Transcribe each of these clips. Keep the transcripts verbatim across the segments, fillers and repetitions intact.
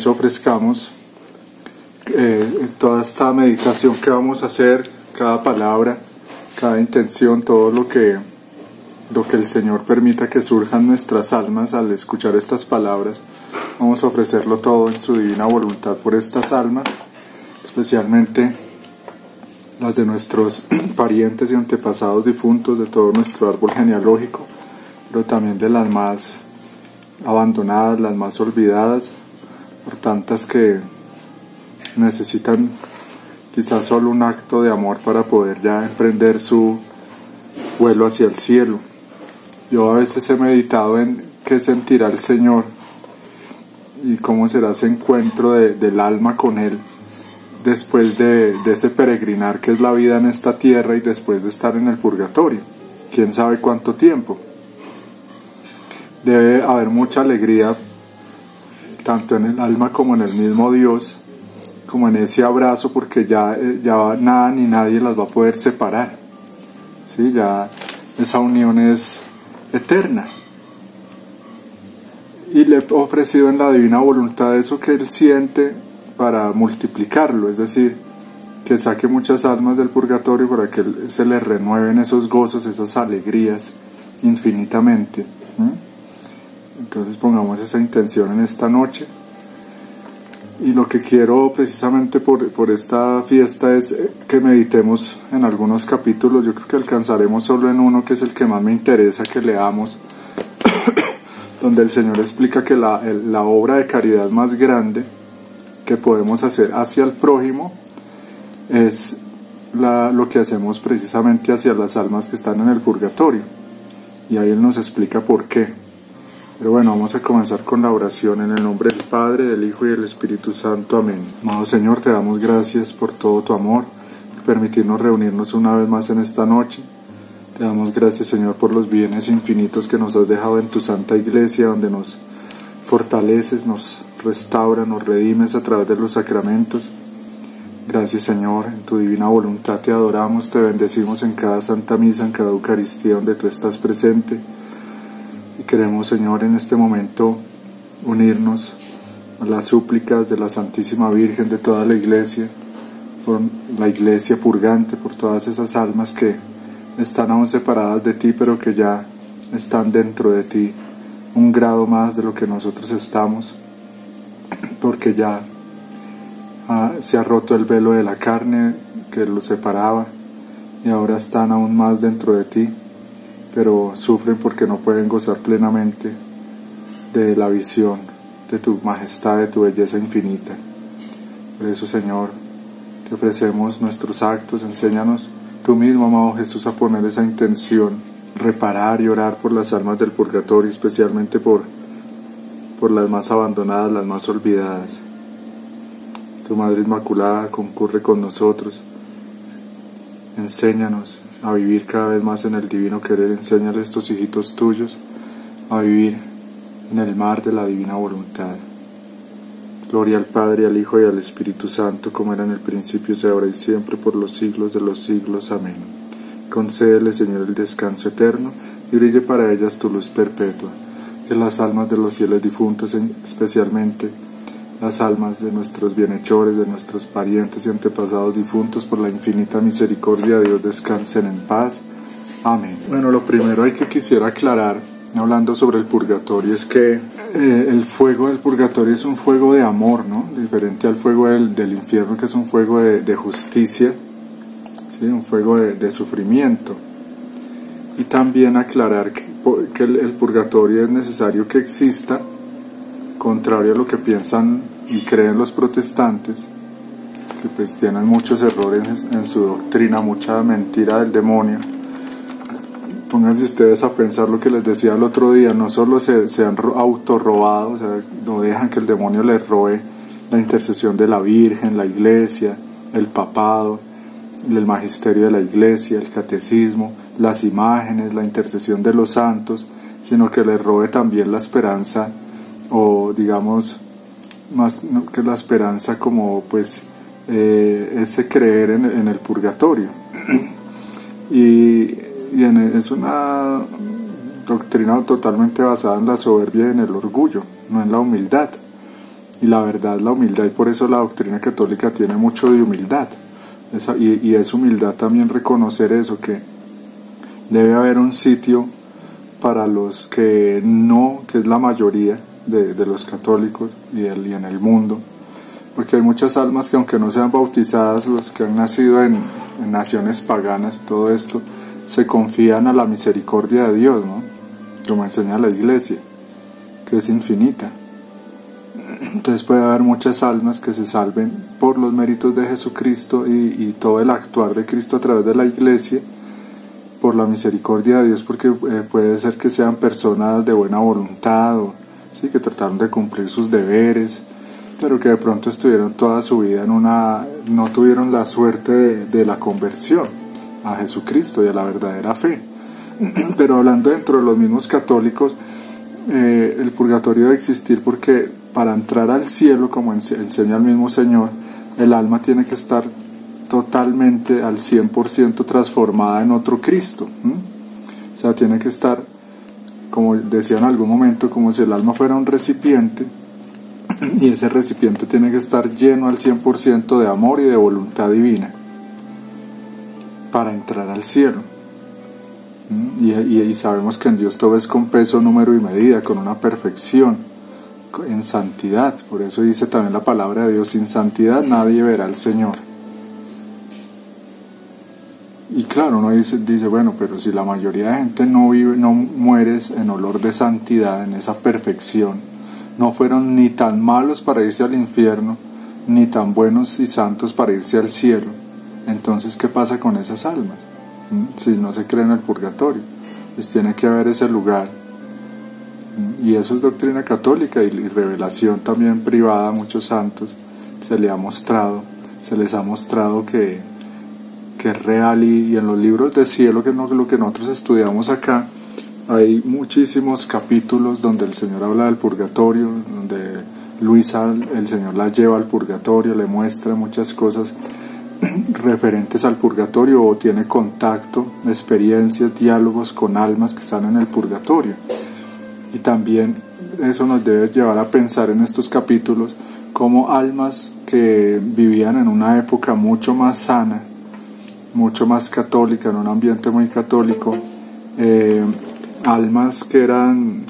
les ofrezcamos eh, toda esta meditación que vamos a hacer, cada palabra, cada intención, todo lo que, lo que el Señor permita que surjan nuestras almas al escuchar estas palabras. Vamos a ofrecerlo todo en su divina voluntad por estas almas, especialmente las de nuestros parientes y antepasados difuntos, de todo nuestro árbol genealógico, pero también de las más abandonadas, las más olvidadas, por tantas que necesitan quizás solo un acto de amor para poder ya emprender su vuelo hacia el cielo. Yo a veces he meditado en qué sentirá el Señor y cómo será ese encuentro de, del alma con Él después de, de ese peregrinar que es la vida en esta tierra y después de estar en el purgatorio. ¿Quién sabe cuánto tiempo? Debe haber mucha alegría, tanto en el alma como en el mismo Dios, como en ese abrazo, porque ya, ya nada ni nadie las va a poder separar, ¿sí? Ya esa unión es eterna. Y le he ofrecido en la divina voluntad eso que Él siente para multiplicarlo, es decir, que saque muchas almas del purgatorio para que se le renueven esos gozos, esas alegrías infinitamente. ¿Mm? Entonces pongamos esa intención en esta noche. Y lo que quiero precisamente por, por esta fiesta es que meditemos en algunos capítulos. Yo creo que alcanzaremos solo en uno, que es el que más me interesa que leamos, donde el Señor explica que la, el, la obra de caridad más grande que podemos hacer hacia el prójimo es la, lo que hacemos precisamente hacia las almas que están en el purgatorio. Y ahí Él nos explica por qué. Pero bueno, vamos a comenzar con la oración en el nombre del Padre, del Hijo y del Espíritu Santo. Amén. Amado Señor, te damos gracias por todo tu amor, por permitirnos reunirnos una vez más en esta noche. Te damos gracias, Señor, por los bienes infinitos que nos has dejado en tu Santa Iglesia, donde nos fortaleces, nos restauras, nos redimes a través de los sacramentos. Gracias, Señor, en tu divina voluntad te adoramos, te bendecimos en cada Santa Misa, en cada Eucaristía donde tú estás presente. Y queremos, Señor, en este momento unirnos a las súplicas de la Santísima Virgen, de toda la Iglesia, por la Iglesia purgante, por todas esas almas que están aún separadas de ti, pero que ya están dentro de ti, un grado más de lo que nosotros estamos, porque ya ah, se ha roto el velo de la carne que los separaba y ahora están aún más dentro de ti, pero sufren porque no pueden gozar plenamente de la visión de tu majestad, de tu belleza infinita. Por eso, Señor, te ofrecemos nuestros actos. Enséñanos tú mismo, amado Jesús, a poner esa intención, reparar y orar por las almas del purgatorio, especialmente por, por las más abandonadas, las más olvidadas. Tu Madre Inmaculada concurre con nosotros. Enséñanos a vivir cada vez más en el divino querer. Enséñale a estos hijitos tuyos a vivir en el mar de la divina voluntad. Gloria al Padre, al Hijo y al Espíritu Santo, como era en el principio, sea ahora y siempre, por los siglos de los siglos. Amén. Concédele, Señor, el descanso eterno, y brille para ellas tu luz perpetua. Que las almas de los fieles difuntos, especialmente las almas de nuestros bienhechores, de nuestros parientes y antepasados difuntos, por la infinita misericordia de Dios, descansen en paz. Amén. Bueno, lo primero hay que quisiera aclarar, hablando sobre el purgatorio, es que eh, el fuego del purgatorio es un fuego de amor, ¿no? Diferente al fuego del, del infierno, que es un fuego de, de justicia, ¿sí? Un fuego de, de sufrimiento. Y también aclarar que, que el, el purgatorio es necesario que exista, contrario a lo que piensan y creen los protestantes, que pues tienen muchos errores en su doctrina, mucha mentira del demonio. Pónganse ustedes a pensar lo que les decía el otro día, no solo se, se han autorrobado, o sea, no dejan que el demonio les robe la intercesión de la Virgen, la Iglesia, el papado, el magisterio de la Iglesia, el catecismo, las imágenes, la intercesión de los santos, sino que les robe también la esperanza, o digamos más que la esperanza, como pues eh, ese creer en, en el purgatorio. y, y en, es una doctrina totalmente basada en la soberbia y en el orgullo, no en la humildad. y la verdad es la humildad, y por eso la doctrina católica tiene mucho de humildad. Esa, y, y es humildad también reconocer eso, que debe haber un sitio para los que no, que es la mayoría de, de los católicos y, el, y en el mundo, porque hay muchas almas que aunque no sean bautizadas, los que han nacido en, en naciones paganas, todo esto, se confían a la misericordia de Dios, ¿no? Como enseña la Iglesia, que es infinita. Entonces puede haber muchas almas que se salven por los méritos de Jesucristo y, y todo el actuar de Cristo a través de la Iglesia, por la misericordia de Dios, porque eh, puede ser que sean personas de buena voluntad, o, ¿sí? que trataron de cumplir sus deberes, pero que de pronto estuvieron toda su vida en una, no tuvieron la suerte de, de la conversión a Jesucristo y a la verdadera fe. Pero hablando dentro de los mismos católicos, eh, el purgatorio debe existir, porque para entrar al cielo, como enseña el mismo Señor, el alma tiene que estar totalmente al cien por ciento transformada en otro Cristo. ¿Mm? O sea, tiene que estar, como decía en algún momento, como si el alma fuera un recipiente, y ese recipiente tiene que estar lleno al cien por ciento de amor y de voluntad divina para entrar al cielo. ¿Mm? y, y, y sabemos que en Dios todo es con peso, número y medida, con una perfección en santidad. Por eso dice también la palabra de Dios: sin santidad nadie verá al Señor. Y claro, uno dice, dice bueno, pero si la mayoría de gente no vive, no mueres en olor de santidad, en esa perfección, no fueron ni tan malos para irse al infierno, ni tan buenos y santos para irse al cielo, entonces ¿qué pasa con esas almas? ¿Mm? Si no se cree en el purgatorio, pues tiene que haber ese lugar. Y eso es doctrina católica y revelación también privada. A muchos santos se les ha mostrado, se les ha mostrado que, que es real, y, y en los libros de cielo, que es lo que nosotros estudiamos acá, hay muchísimos capítulos donde el Señor habla del purgatorio, donde Luisa, el Señor la lleva al purgatorio, le muestra muchas cosas referentes al purgatorio, o tiene contacto, experiencias, diálogos con almas que están en el purgatorio. Y también eso nos debe llevar a pensar en estos capítulos como almas que vivían en una época mucho más sana, mucho más católica, en un ambiente muy católico, eh, almas que eran,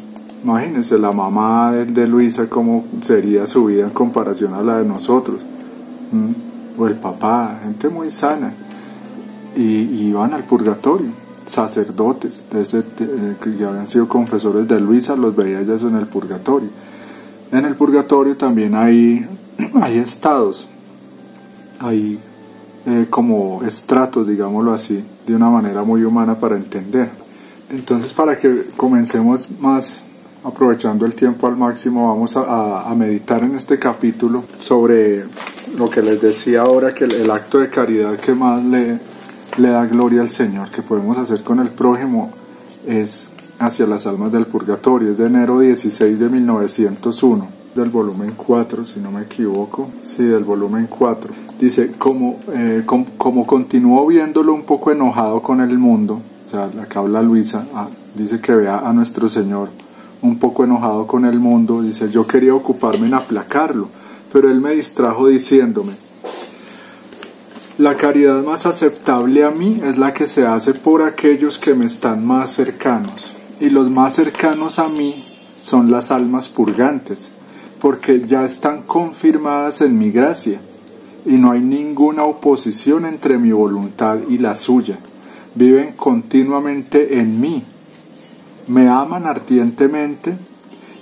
imagínense, la mamá de, de Luisa, cómo sería su vida en comparación a la de nosotros, ¿Mm? o el papá, gente muy sana, y, y iban al purgatorio. Sacerdotes de ese, de, que habían sido confesores de Luisa, los veía ya en el purgatorio. En el purgatorio también hay, hay estados, hay eh, como estratos, digámoslo así, de una manera muy humana para entender. Entonces, para que comencemos más, aprovechando el tiempo al máximo, vamos a, a, a meditar en este capítulo sobre lo que les decía ahora, que el, el acto de caridad que más le... le da gloria al Señor que podemos hacer con el prójimo es hacia las almas del purgatorio. Es de enero dieciséis de mil novecientos uno, del volumen cuatro, si no me equivoco, sí, del volumen cuatro. Dice, como, eh, como, como continuó viéndolo un poco enojado con el mundo, o sea, acá habla Luisa, ah, dice que vea a nuestro Señor un poco enojado con el mundo, dice, yo quería ocuparme en aplacarlo, pero él me distrajo diciéndome, la caridad más aceptable a mí es la que se hace por aquellos que me están más cercanos, y los más cercanos a mí son las almas purgantes, porque ya están confirmadas en mi gracia, y no hay ninguna oposición entre mi voluntad y la suya. Viven continuamente en mí, me aman ardientemente,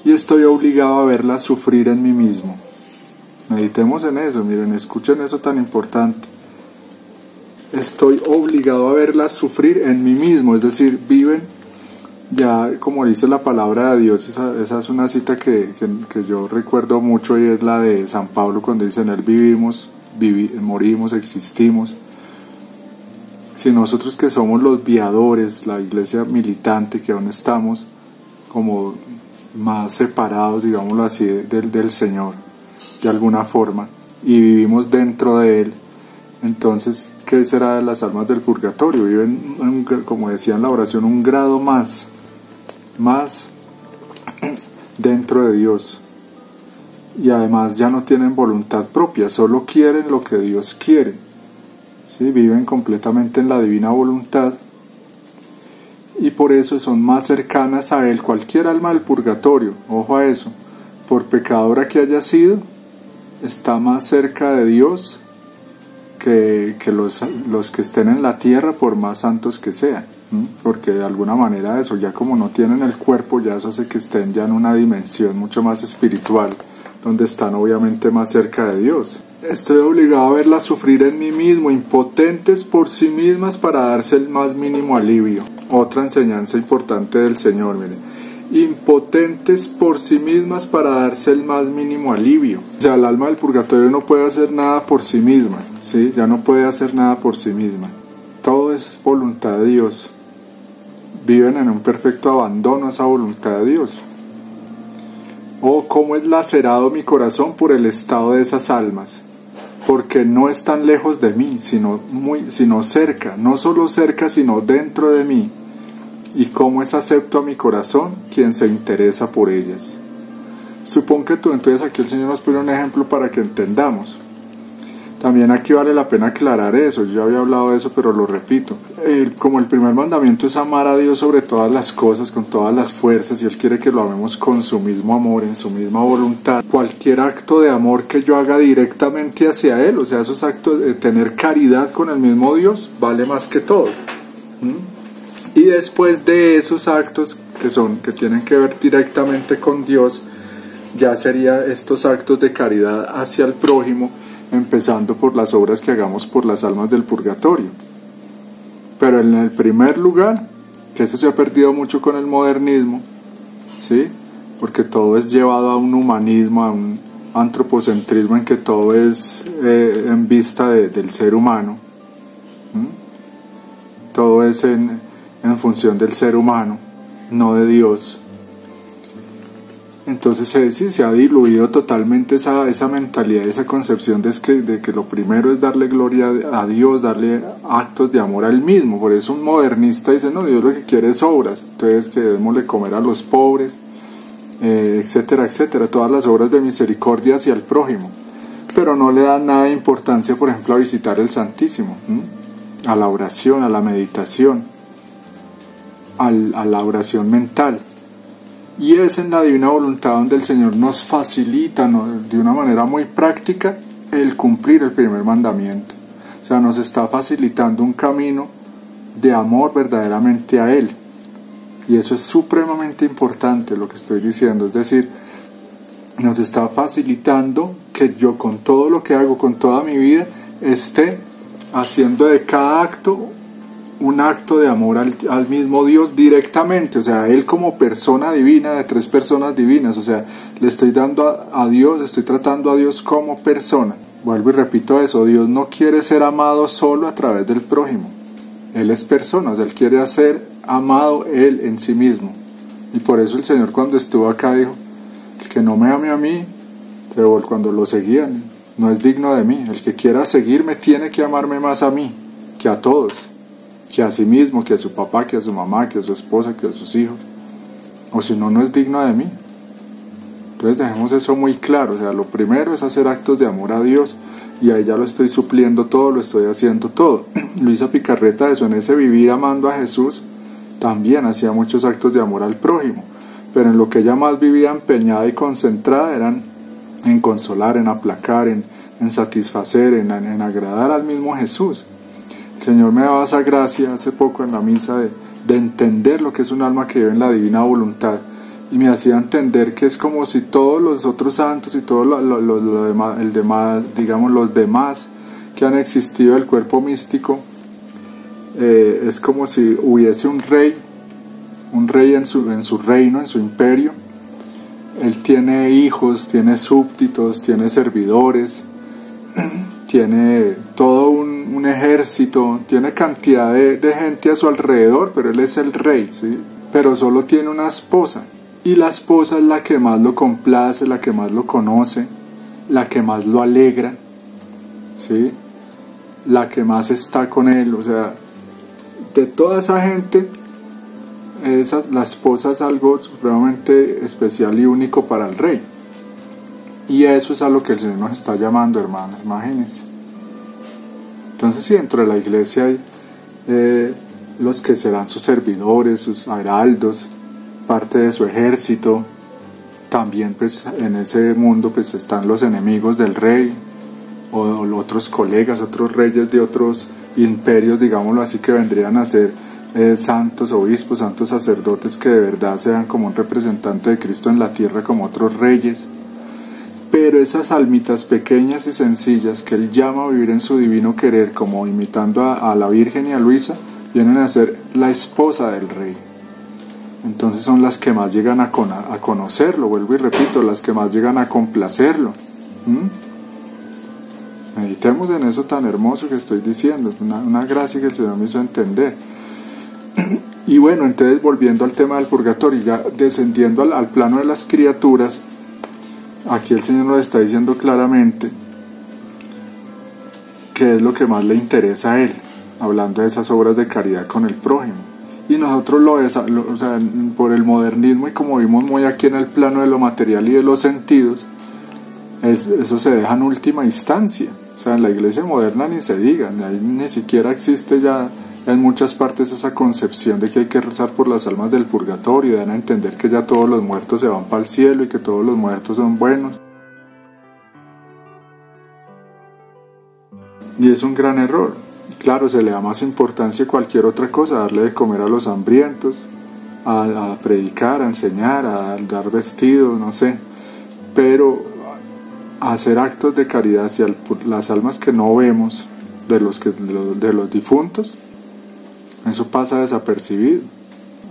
y estoy obligado a verlas sufrir en mí mismo. Meditemos en eso, miren, escuchen eso tan importante. Estoy obligado a verlas sufrir en mí mismo, es decir, viven, ya como dice la palabra de Dios, esa, esa es una cita que, que, que yo recuerdo mucho, y es la de San Pablo cuando dice, en él vivimos, vivi- morimos, existimos. Si nosotros que somos los viadores, la iglesia militante, que aún estamos como más separados, digámoslo así, del, del Señor, de alguna forma, y vivimos dentro de Él, entonces, ¿qué será de las almas del purgatorio? Viven, un, como decía en la oración, un grado más, más dentro de Dios. y además ya no tienen voluntad propia, solo quieren lo que Dios quiere, ¿sí? Viven completamente en la divina voluntad y por eso son más cercanas a Él. Cualquier alma del purgatorio, ojo a eso, por pecadora que haya sido, está más cerca de Dios que, que los, los que estén en la tierra, por más santos que sean, ¿sí? Porque de alguna manera eso, ya como no tienen el cuerpo, ya eso hace que estén ya en una dimensión mucho más espiritual, donde están obviamente más cerca de Dios. Estoy obligado a verlas sufrir en mí mismo, impotentes por sí mismas para darse el más mínimo alivio. Otra enseñanza importante del Señor, miren. Impotentes por sí mismas para darse el más mínimo alivio. O sea, el alma del purgatorio no puede hacer nada por sí misma, ¿sí? Ya no puede hacer nada por sí misma. Todo es voluntad de Dios. Viven en un perfecto abandono a esa voluntad de Dios. Oh, cómo es lacerado mi corazón por el estado de esas almas, porque no están lejos de mí, sino, muy, sino cerca, no solo cerca, sino dentro de mí, y cómo es acepto a mi corazón quien se interesa por ellas. Supongo que tú, entonces aquí el Señor nos pone un ejemplo para que entendamos. También aquí vale la pena aclarar eso, yo ya había hablado de eso, pero lo repito. El, como el primer mandamiento es amar a Dios sobre todas las cosas, con todas las fuerzas, y Él quiere que lo amemos con su mismo amor, en su misma voluntad. Cualquier acto de amor que yo haga directamente hacia Él, o sea, esos actos de tener caridad con el mismo Dios, vale más que todo. ¿Mm? Y después de esos actos que, son, que tienen que ver directamente con Dios, ya serían estos actos de caridad hacia el prójimo, empezando por las obras que hagamos por las almas del purgatorio. Pero en el primer lugar, que eso se ha perdido mucho con el modernismo, ¿sí? Porque todo es llevado a un humanismo, a un antropocentrismo en que todo es eh, en vista de, del ser humano, ¿Mm? Todo es en, en función del ser humano, no de Dios. Entonces eh, sí, se ha diluido totalmente esa, esa mentalidad, esa concepción de que, de que lo primero es darle gloria a Dios, darle actos de amor a Él mismo. Por eso un modernista dice, no, Dios lo que quiere es obras, entonces que debemos de comer a los pobres, eh, etcétera, etcétera, todas las obras de misericordia hacia el prójimo. Pero no le da nada de importancia, por ejemplo, a visitar el Santísimo, ¿m? A la oración, a la meditación, al, a la oración mental. Y es en la divina voluntad donde el Señor nos facilita, nos, de una manera muy práctica, el cumplir el primer mandamiento. O sea, nos está facilitando un camino de amor verdaderamente a Él. Y eso es supremamente importante lo que estoy diciendo. Es decir, nos está facilitando que yo con todo lo que hago, con toda mi vida, esté haciendo de cada acto un acto de amor al, al mismo Dios directamente, o sea, Él como persona divina, de tres personas divinas, o sea, le estoy dando a, a Dios, estoy tratando a Dios como persona. Vuelvo y repito eso, Dios no quiere ser amado solo a través del prójimo, Él es persona, o sea, Él quiere ser amado Él en sí mismo, y por eso el Señor cuando estuvo acá dijo, el que no me ame a mí, pero cuando lo seguían, no es digno de mí, el que quiera seguirme tiene que amarme más a mí que a todos, que a sí mismo, que a su papá, que a su mamá, que a su esposa, que a sus hijos, o si no, no es digno de mí. Entonces dejemos eso muy claro, o sea, lo primero es hacer actos de amor a Dios, y ahí ya lo estoy supliendo todo, lo estoy haciendo todo. Luisa Picarreta, eso en ese vivir amando a Jesús, también hacía muchos actos de amor al prójimo, pero en lo que ella más vivía empeñada y concentrada eran en consolar, en aplacar, en, en satisfacer, en, en agradar al mismo Jesús. El Señor me daba esa gracia hace poco en la misa de, de entender lo que es un alma que vive en la divina voluntad, y me hacía entender que es como si todos los otros santos y todos lo, lo, lo, lo demás, el demás, digamos los demás que han existido del cuerpo místico, eh, es como si hubiese un rey, un rey en su, en su reino, en su imperio. Él tiene hijos, tiene súbditos, tiene servidores, tiene todo un, un ejército, tiene cantidad de, de gente a su alrededor, pero él es el rey, ¿sí? Pero solo tiene una esposa, y la esposa es la que más lo complace, la que más lo conoce, la que más lo alegra, ¿sí? La que más está con él, o sea, de toda esa gente, esa, la esposa es algo supremamente especial y único para el rey. Y eso es a lo que el Señor nos está llamando, hermanos, imagínense. Entonces, si dentro de la iglesia hay eh, los que serán sus servidores, sus heraldos, parte de su ejército, también pues en ese mundo pues están los enemigos del rey, o, o otros colegas, otros reyes de otros imperios, digámoslo así, que vendrían a ser eh, santos obispos, santos sacerdotes, que de verdad sean como un representante de Cristo en la tierra, como otros reyes. Pero esas almitas pequeñas y sencillas que Él llama a vivir en su divino querer, como imitando a, a la Virgen y a Luisa, vienen a ser la esposa del rey. Entonces son las que más llegan a, con, a conocerlo, vuelvo y repito, las que más llegan a complacerlo. ¿Mm? Meditemos en eso tan hermoso que estoy diciendo, una, una gracia que el Señor me hizo entender. Y bueno, entonces volviendo al tema del purgatorio, ya descendiendo al, al plano de las criaturas, aquí el Señor nos está diciendo claramente qué es lo que más le interesa a Él, hablando de esas obras de caridad con el prójimo. Y nosotros lo, es, lo o sea, por el modernismo, y como vimos muy aquí en el plano de lo material y de los sentidos, es, eso se deja en última instancia. O sea, en la iglesia moderna ni se diga, ahí ni siquiera existe ya en muchas partes esa concepción de que hay que rezar por las almas del purgatorio, y dan a entender que ya todos los muertos se van para el cielo y que todos los muertos son buenos. Y es un gran error. Y claro, se le da más importancia a cualquier otra cosa, darle de comer a los hambrientos, a, a predicar, a enseñar, a dar vestido, no sé. Pero hacer actos de caridad hacia el, las almas que no vemos, de los, que, de los, de los difuntos, eso pasa desapercibido.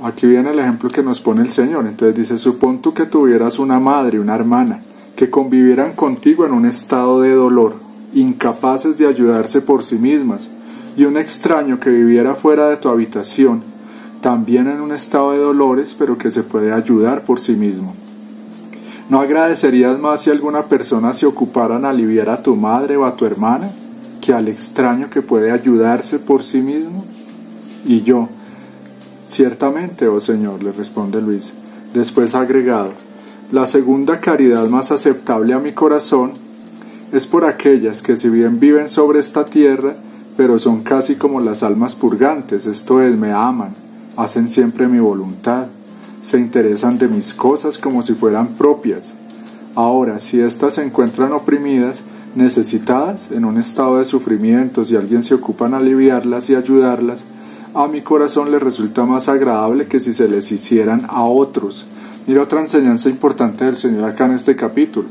Aquí viene el ejemplo que nos pone el Señor. Entonces dice: supón tú que tuvieras una madre, una hermana, que convivieran contigo en un estado de dolor, incapaces de ayudarse por sí mismas, y un extraño que viviera fuera de tu habitación, también en un estado de dolores, pero que se puede ayudar por sí mismo. ¿No agradecerías más si alguna persona se ocupara en aliviar a tu madre o a tu hermana, que al extraño que puede ayudarse por sí mismo? Y yo, ciertamente, oh Señor, le responde Luis. Después agregado: la segunda caridad más aceptable a mi corazón es por aquellas que, si bien viven sobre esta tierra, pero son casi como las almas purgantes, esto es, me aman, hacen siempre mi voluntad, se interesan de mis cosas como si fueran propias. Ahora, si éstas se encuentran oprimidas, necesitadas, en un estado de sufrimiento, si alguien se ocupa en aliviarlas y ayudarlas, a mi corazón les resulta más agradable que si se les hicieran a otros. Mira otra enseñanza importante del Señor acá en este capítulo.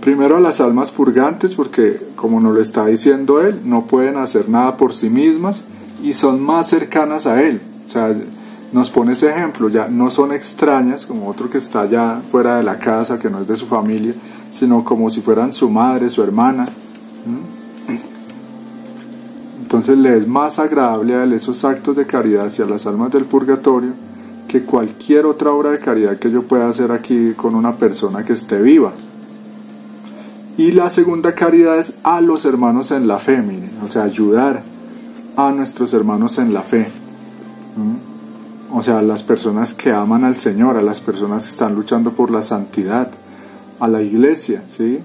Primero, a las almas purgantes, porque como nos lo está diciendo Él, no pueden hacer nada por sí mismas y son más cercanas a Él. O sea, nos pone ese ejemplo, ya no son extrañas como otro que está allá fuera de la casa, que no es de su familia, sino como si fueran su madre, su hermana. ¿Mm? Entonces le es más agradable a Él esos actos de caridad hacia las almas del purgatorio que cualquier otra obra de caridad que yo pueda hacer aquí con una persona que esté viva. Y la segunda caridad es a los hermanos en la fe, miren, o sea, ayudar a nuestros hermanos en la fe. ¿Mm? O sea, a las personas que aman al Señor, a las personas que están luchando por la santidad, a la iglesia, ¿sí?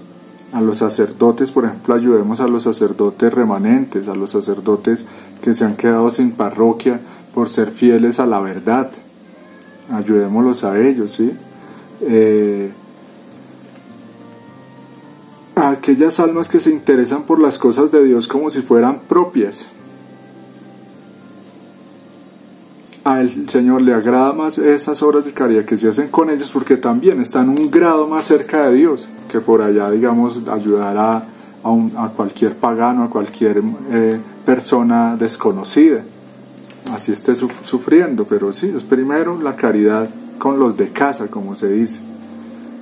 A los sacerdotes, por ejemplo, ayudemos a los sacerdotes remanentes, a los sacerdotes que se han quedado sin parroquia por ser fieles a la verdad. Ayudémoslos a ellos, ¿sí? Eh, a aquellas almas que se interesan por las cosas de Dios como si fueran propias. Al Señor le agrada más esas obras de caridad que se hacen con ellos, porque también están un grado más cerca de Dios que por allá, digamos, ayudar a, a, un, a cualquier pagano, a cualquier eh, persona desconocida, así esté sufriendo. Pero sí, es primero la caridad con los de casa, como se dice.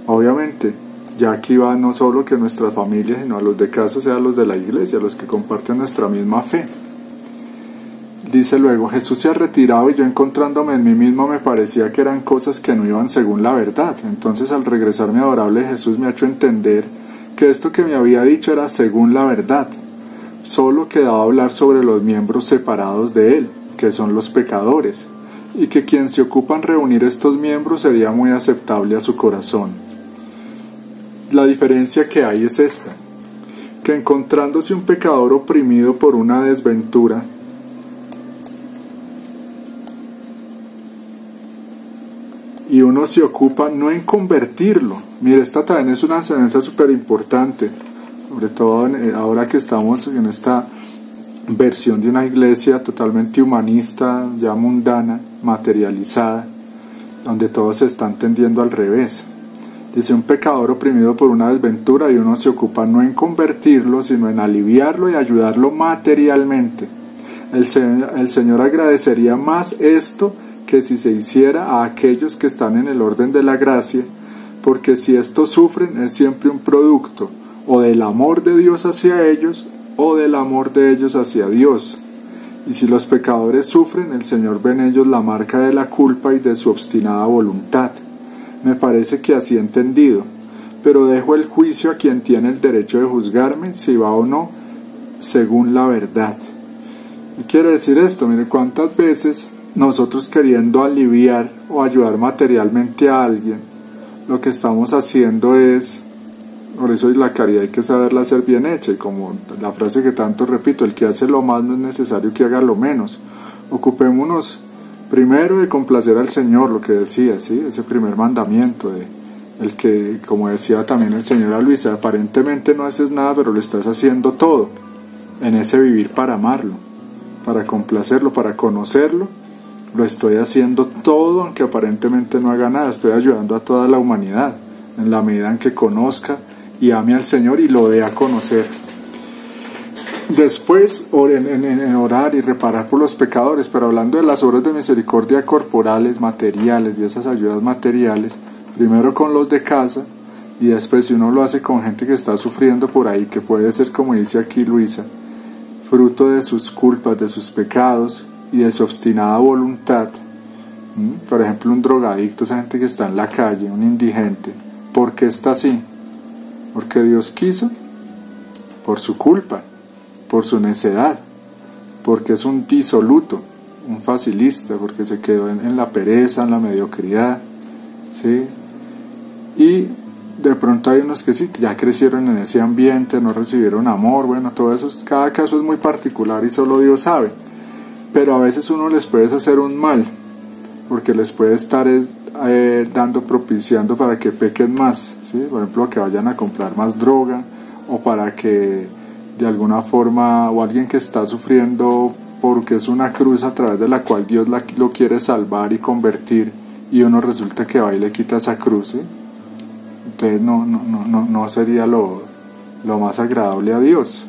Obviamente, ya aquí va no solo que nuestras familias, sino a los de casa, o sea, a los de la iglesia, a los que comparten nuestra misma fe. Dice luego: Jesús se ha retirado, y yo, encontrándome en mí mismo, me parecía que eran cosas que no iban según la verdad. Entonces, al regresar, mi adorable Jesús me ha hecho entender que esto que me había dicho era según la verdad. Solo quedaba hablar sobre los miembros separados de él, que son los pecadores, y que quien se ocupa en reunir estos miembros sería muy aceptable a su corazón. La diferencia que hay es esta, que encontrándose un pecador oprimido por una desventura, y uno se ocupa no en convertirlo. Mire, esta también es una enseñanza súper importante, sobre todo ahora que estamos en esta versión de una iglesia totalmente humanista, ya mundana, materializada, donde todos se están tendiendo al revés. Dice: un pecador oprimido por una desventura, y uno se ocupa no en convertirlo, sino en aliviarlo y ayudarlo materialmente. El, se el Señor agradecería más esto que si se hiciera a aquellos que están en el orden de la gracia, porque si estos sufren es siempre un producto o del amor de Dios hacia ellos o del amor de ellos hacia Dios. Y si los pecadores sufren, el Señor ve en ellos la marca de la culpa y de su obstinada voluntad. Me parece que así he entendido, pero dejo el juicio a quien tiene el derecho de juzgarme si va o no según la verdad. ¿Qué quiere decir esto? Mire, cuántas veces nosotros, queriendo aliviar o ayudar materialmente a alguien, lo que estamos haciendo es, por eso la caridad hay que saberla hacer bien hecha, y como la frase que tanto repito, el que hace lo más no es necesario que haga lo menos. Ocupémonos primero de complacer al Señor, lo que decía, ¿sí? Ese primer mandamiento, de el que, como decía también el Señor a Luisa, aparentemente no haces nada, pero lo estás haciendo todo, en ese vivir para amarlo, para complacerlo, para conocerlo. Lo estoy haciendo todo, aunque aparentemente no haga nada. Estoy ayudando a toda la humanidad, en la medida en que conozca y ame al Señor y lo dé a conocer. Después, en, en, en orar y reparar por los pecadores, pero hablando de las obras de misericordia corporales, materiales, de esas ayudas materiales, primero con los de casa, y después, si uno lo hace con gente que está sufriendo por ahí, que puede ser, como dice aquí Luisa, fruto de sus culpas, de sus pecados, y de su obstinada voluntad. ¿Mm? Por ejemplo, un drogadicto, esa gente que está en la calle, un indigente. ¿Por qué está así? Porque Dios quiso, por su culpa, por su necedad, porque es un disoluto, un facilista, porque se quedó en, en la pereza, en la mediocridad, ¿sí? Y de pronto hay unos que sí, ya crecieron en ese ambiente, no recibieron amor. Bueno, todo eso, cada caso es muy particular y solo Dios sabe. Pero a veces uno les puede hacer un mal, porque les puede estar eh, dando, propiciando para que pequen más, ¿sí? Por ejemplo, que vayan a comprar más droga, o para que de alguna forma, o alguien que está sufriendo porque es una cruz a través de la cual Dios la, lo quiere salvar y convertir, y uno resulta que va y le quita esa cruz, ¿sí? Entonces no, no, no, no sería lo, lo más agradable a Dios.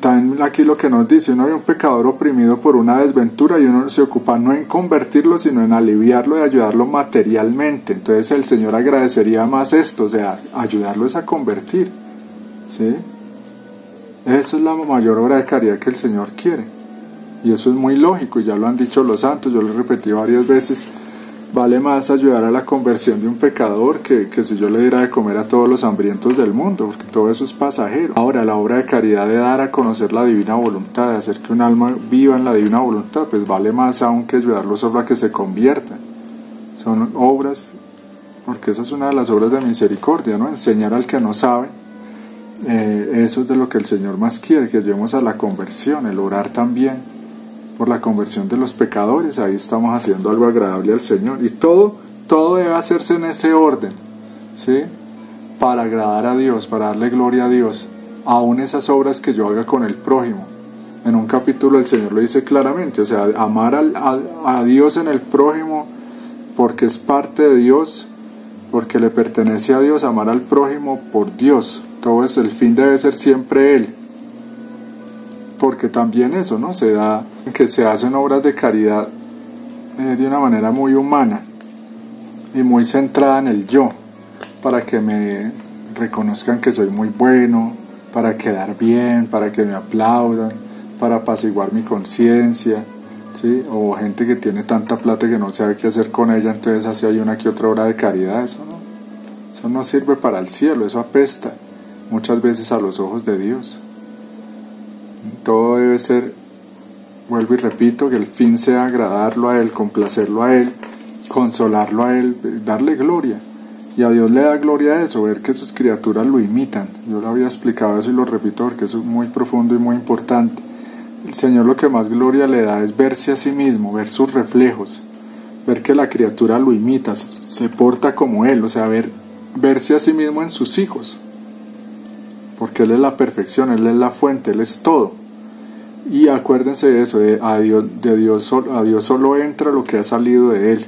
También aquí lo que nos dice: uno es un pecador oprimido por una desventura, y uno se ocupa no en convertirlo, sino en aliviarlo y ayudarlo materialmente. Entonces el Señor agradecería más esto, o sea, ayudarlo es a convertir, ¿sí? Eso es la mayor obra de caridad que el Señor quiere, y eso es muy lógico, y ya lo han dicho los santos. Yo lo he repetido varias veces: vale más ayudar a la conversión de un pecador que, que si yo le diera de comer a todos los hambrientos del mundo, porque todo eso es pasajero. Ahora, la obra de caridad de dar a conocer la divina voluntad, de hacer que un alma viva en la divina voluntad, pues vale más aún que ayudarlo solo a que se convierta. Son obras, porque esa es una de las obras de misericordia, ¿no? Enseñar al que no sabe. Eh, eso es de lo que el Señor más quiere, que lleguemos a la conversión, el orar también por la conversión de los pecadores. Ahí estamos haciendo algo agradable al Señor, y todo, todo debe hacerse en ese orden, ¿sí? Para agradar a Dios, para darle gloria a Dios, aún esas obras que yo haga con el prójimo. En un capítulo el Señor lo dice claramente, o sea, amar al, a, a Dios en el prójimo, porque es parte de Dios, porque le pertenece a Dios. Amar al prójimo por Dios, todo eso, el fin debe ser siempre Él, porque también eso, ¿no? Se da que se hacen obras de caridad eh, de una manera muy humana y muy centrada en el yo, para que me reconozcan que soy muy bueno, para quedar bien, para que me aplaudan, para apaciguar mi conciencia, ¿sí? O gente que tiene tanta plata que no sabe qué hacer con ella, entonces así hay una que otra obra de caridad. Eso no, eso no sirve para el cielo, eso apesta muchas veces a los ojos de Dios. Todo debe ser, vuelvo y repito, que el fin sea agradarlo a Él, complacerlo a Él, consolarlo a Él, darle gloria. Y a Dios le da gloria eso, ver que sus criaturas lo imitan. Yo lo había explicado eso y lo repito porque eso es muy profundo y muy importante. El Señor lo que más gloria le da es verse a sí mismo, ver sus reflejos, ver que la criatura lo imita, se porta como Él, o sea, ver, verse a sí mismo en sus hijos. Porque Él es la perfección, Él es la fuente, Él es todo. Y acuérdense de eso, de, a, Dios, de Dios, a Dios solo entra lo que ha salido de Él.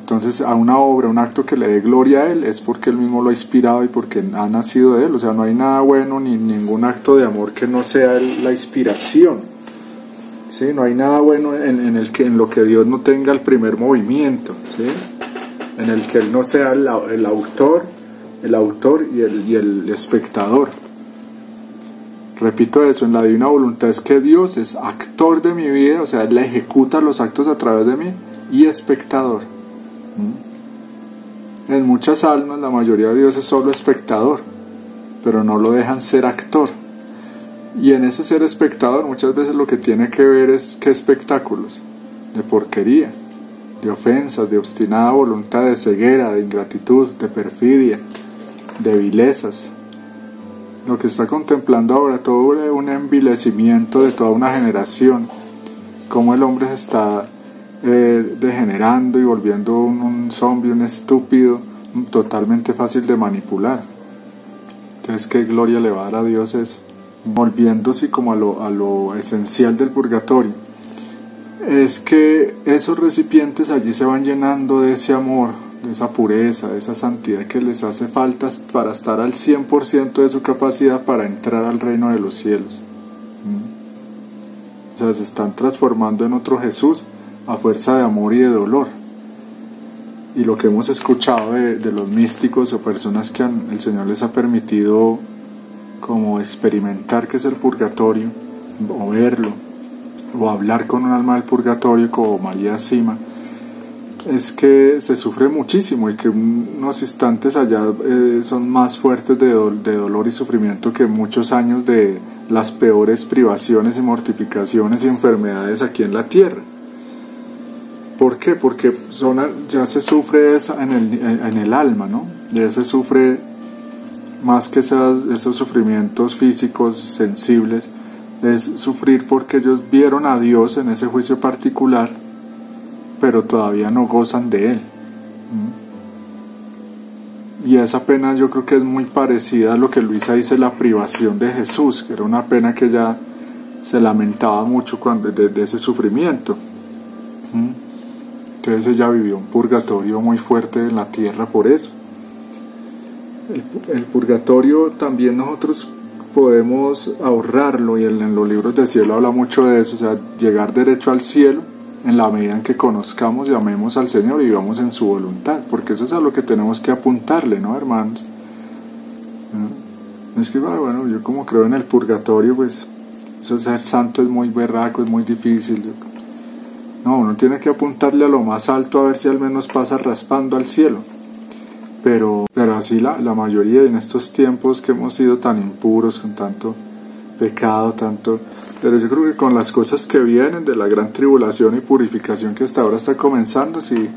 Entonces a una obra, un acto que le dé gloria a Él, es porque Él mismo lo ha inspirado y porque ha nacido de Él. O sea, no hay nada bueno ni ningún acto de amor que no sea la inspiración. ¿Sí? No hay nada bueno en, en, el que, en lo que Dios no tenga el primer movimiento. ¿Sí? En el que Él no sea el, el autor, el autor y el, y el espectador. Repito eso, en la Divina Voluntad es que Dios es actor de mi vida, o sea, Él ejecuta los actos a través de mí, y espectador. En muchas almas la mayoría de Dios es solo espectador, pero no lo dejan ser actor, y en ese ser espectador muchas veces lo que tiene que ver es qué espectáculos de porquería, de ofensas, de obstinada voluntad, de ceguera, de ingratitud, de perfidia, de vilezas. Lo que está contemplando ahora, todo un envilecimiento de toda una generación, cómo el hombre se está Eh, degenerando y volviendo un, un zombie, un estúpido, un, totalmente fácil de manipular. Entonces, ¿qué gloria le va a dar a Dios eso? Volviéndose como a lo, a lo esencial del purgatorio, es que esos recipientes allí se van llenando de ese amor, de esa pureza, de esa santidad que les hace falta para estar al cien por ciento de su capacidad para entrar al reino de los cielos. ¿Mm? O sea, se están transformando en otro Jesús a fuerza de amor y de dolor. Y lo que hemos escuchado de, de los místicos o personas que han, el Señor les ha permitido como experimentar que es el purgatorio, o verlo, o hablar con un alma del purgatorio como María Sima, es que se sufre muchísimo y que unos instantes allá eh, son más fuertes de, do, de dolor y sufrimiento que muchos años de las peores privaciones y mortificaciones y enfermedades aquí en la tierra. ¿Por qué? Porque son, ya se sufre esa en, el, en el alma, ¿no? Ya se sufre más que esas, esos sufrimientos físicos, sensibles, es sufrir porque ellos vieron a Dios en ese juicio particular, pero todavía no gozan de Él. Y esa pena yo creo que es muy parecida a lo que Luisa dice, la privación de Jesús, que era una pena que ella se lamentaba mucho cuando, de, de ese sufrimiento. Entonces ella vivió un purgatorio muy fuerte en la tierra por eso. El, el purgatorio también nosotros podemos ahorrarlo, y en, en los libros del cielo habla mucho de eso, o sea, llegar derecho al cielo en la medida en que conozcamos y amemos al Señor y vivamos en su voluntad, porque eso es a lo que tenemos que apuntarle, ¿no, hermanos? ¿No? Es que, bueno, yo como creo en el purgatorio, pues eso de ser santo es muy berraco, es muy difícil, yo creo. No, uno tiene que apuntarle a lo más alto a ver si al menos pasa raspando al cielo. Pero, pero así la, la mayoría, en estos tiempos que hemos sido tan impuros, con tanto pecado, tanto... Pero yo creo que con las cosas que vienen de la gran tribulación y purificación que hasta ahora está comenzando, sí,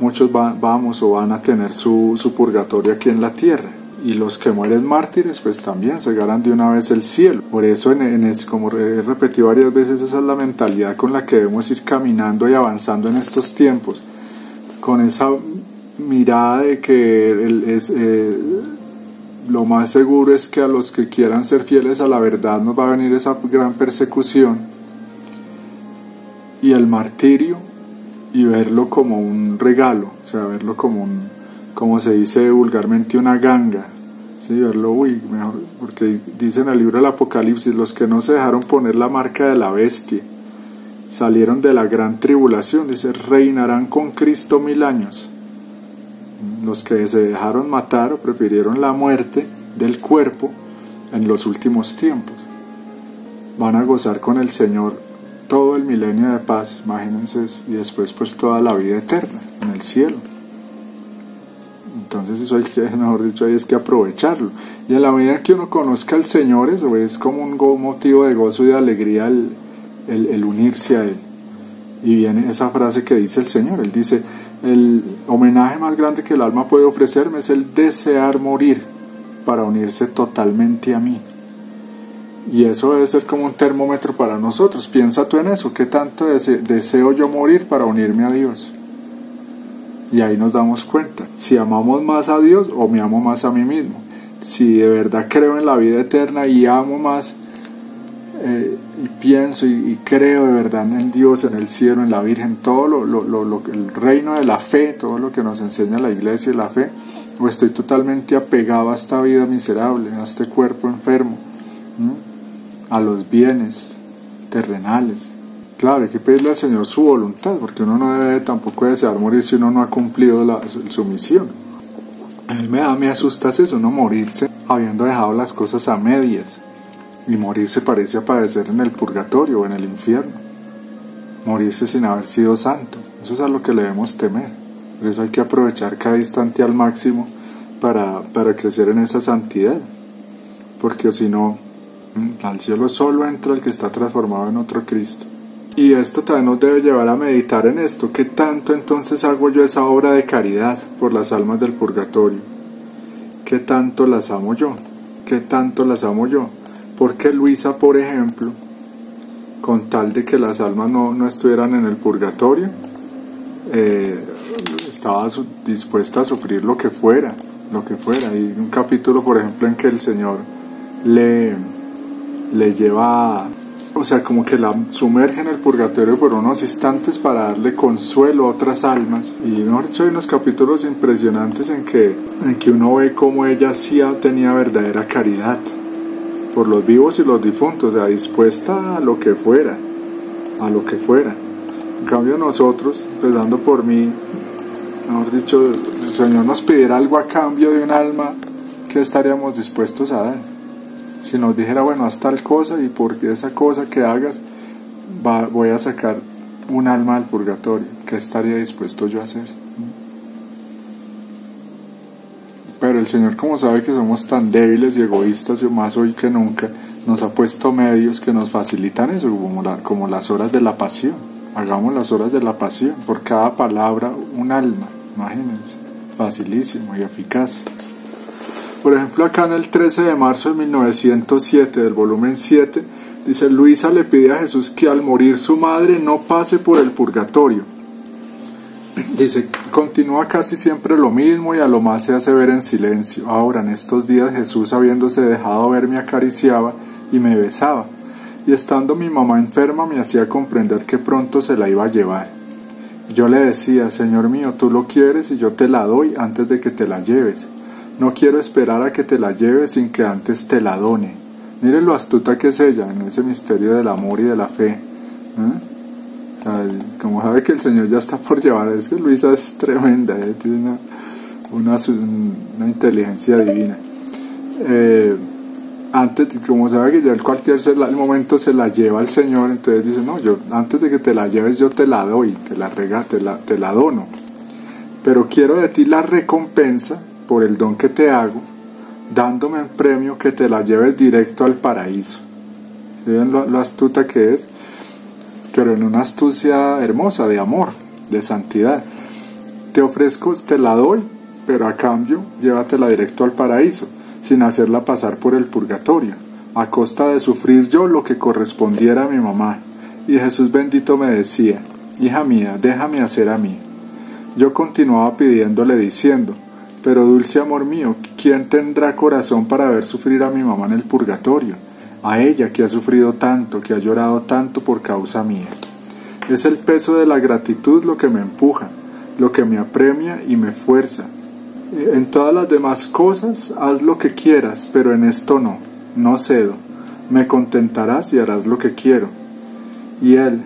muchos va, vamos o van a tener su, su purgatorio aquí en la tierra. Y los que mueren mártires, pues también se ganan de una vez el cielo. Por eso, en, en el, como he repetido varias veces, esa es la mentalidad con la que debemos ir caminando y avanzando en estos tiempos. Con esa mirada de que el, es, eh, lo más seguro es que a los que quieran ser fieles a la verdad nos va a venir esa gran persecución y el martirio, y verlo como un regalo, o sea, verlo como un, como se dice vulgarmente, una ganga. Sí, verlo, uy, mejor, porque dice en el libro del Apocalipsis, los que no se dejaron poner la marca de la bestia, salieron de la gran tribulación, dice, reinarán con Cristo mil años. Los que se dejaron matar o prefirieron la muerte del cuerpo en los últimos tiempos, van a gozar con el Señor todo el milenio de paz, imagínense eso, y después pues toda la vida eterna en el cielo. Entonces eso hay que, mejor dicho, hay es que aprovecharlo. Y a la medida que uno conozca al Señor, eso es como un motivo de gozo y de alegría el, el, el unirse a Él. Y viene esa frase que dice el Señor, Él dice, el homenaje más grande que el alma puede ofrecerme es el desear morir para unirse totalmente a mí. Y eso debe ser como un termómetro para nosotros. Piensa tú en eso, ¿qué tanto dese- deseo yo morir para unirme a Dios? Y ahí nos damos cuenta, si amamos más a Dios o me amo más a mí mismo. Si de verdad creo en la vida eterna y amo más, eh, y pienso y, y creo de verdad en el Dios, en el cielo, en la Virgen, todo lo, lo, lo, lo, el reino de la fe, todo lo que nos enseña la Iglesia y la fe, o estoy totalmente apegado a esta vida miserable, a este cuerpo enfermo, ¿no? A los bienes terrenales. Claro, hay que pedirle al Señor su voluntad, porque uno no debe tampoco desear morir si uno no ha cumplido la, su, su misión. A mí me da, me asusta eso, uno morirse habiendo dejado las cosas a medias, y morirse parece a padecer en el purgatorio o en el infierno, morirse sin haber sido santo. Eso es a lo que le debemos temer. Por eso hay que aprovechar cada instante al máximo para, para crecer en esa santidad, porque si no, al cielo solo entra el que está transformado en otro Cristo. Y esto también nos debe llevar a meditar en esto. ¿Qué tanto entonces hago yo esa obra de caridad por las almas del purgatorio? ¿Qué tanto las amo yo? ¿Qué tanto las amo yo? Porque Luisa, por ejemplo, con tal de que las almas no, no estuvieran en el purgatorio, eh, estaba su, dispuesta a sufrir lo que fuera, lo que fuera. Hay un capítulo, por ejemplo, en que el Señor le... le lleva, o sea, como que la sumerge en el purgatorio por unos instantes para darle consuelo a otras almas. Y mejor dicho, hay unos capítulos impresionantes en que, en que uno ve cómo ella sí tenía verdadera caridad por los vivos y los difuntos, o sea, dispuesta a lo que fuera, a lo que fuera. En cambio nosotros, empezando por mí, mejor dicho, el Señor nos pidiera algo a cambio de un alma, ¿qué estaríamos dispuestos a dar? Si nos dijera, bueno, haz tal cosa y por esa cosa que hagas va, voy a sacar un alma del purgatorio, ¿qué estaría dispuesto yo a hacer? Pero el Señor, como sabe que somos tan débiles y egoístas, y más hoy que nunca, nos ha puesto medios que nos facilitan eso, como, la, como las horas de la pasión. Hagamos las horas de la pasión, por cada palabra un alma, imagínense, facilísimo y eficaz. Por ejemplo, acá en el trece de marzo de mil novecientos siete, del volumen siete, dice: Luisa le pide a Jesús que al morir su madre no pase por el purgatorio. Dice, continúa casi siempre lo mismo y a lo más se hace ver en silencio. Ahora, en estos días, Jesús, habiéndose dejado ver, me acariciaba y me besaba. Y estando mi mamá enferma, me hacía comprender que pronto se la iba a llevar. Yo le decía: Señor mío, tú lo quieres y yo te la doy antes de que te la lleves. No quiero esperar a que te la lleves sin que antes te la done. Miren lo astuta que es ella en ese misterio del amor y de la fe. ¿Eh? O sea, como sabe que el Señor ya está por llevar, es que Luisa es tremenda, ¿eh? Tiene una, una, una inteligencia divina. Eh, antes, como sabe que ya en cualquier momento se la lleva el Señor, entonces dice: no, yo antes de que te la lleves yo te la doy, te la rega, te la, te la dono. Pero quiero de ti la recompensa por el don que te hago, dándome en premio que te la lleves directo al paraíso. ¿Sí ven lo, lo astuta que es? Pero en una astucia hermosa, de amor, de santidad. Te ofrezco, te la doy, pero a cambio llévatela directo al paraíso, sin hacerla pasar por el purgatorio, a costa de sufrir yo lo que correspondiera a mi mamá. Y Jesús bendito me decía: hija mía, déjame hacer a mí. Yo continuaba pidiéndole diciendo: pero dulce amor mío, ¿quién tendrá corazón para ver sufrir a mi mamá en el purgatorio? A ella que ha sufrido tanto, que ha llorado tanto por causa mía. Es el peso de la gratitud lo que me empuja, lo que me apremia y me fuerza. En todas las demás cosas haz lo que quieras, pero en esto no, no cedo. Me contentarás y harás lo que quiero. Y él: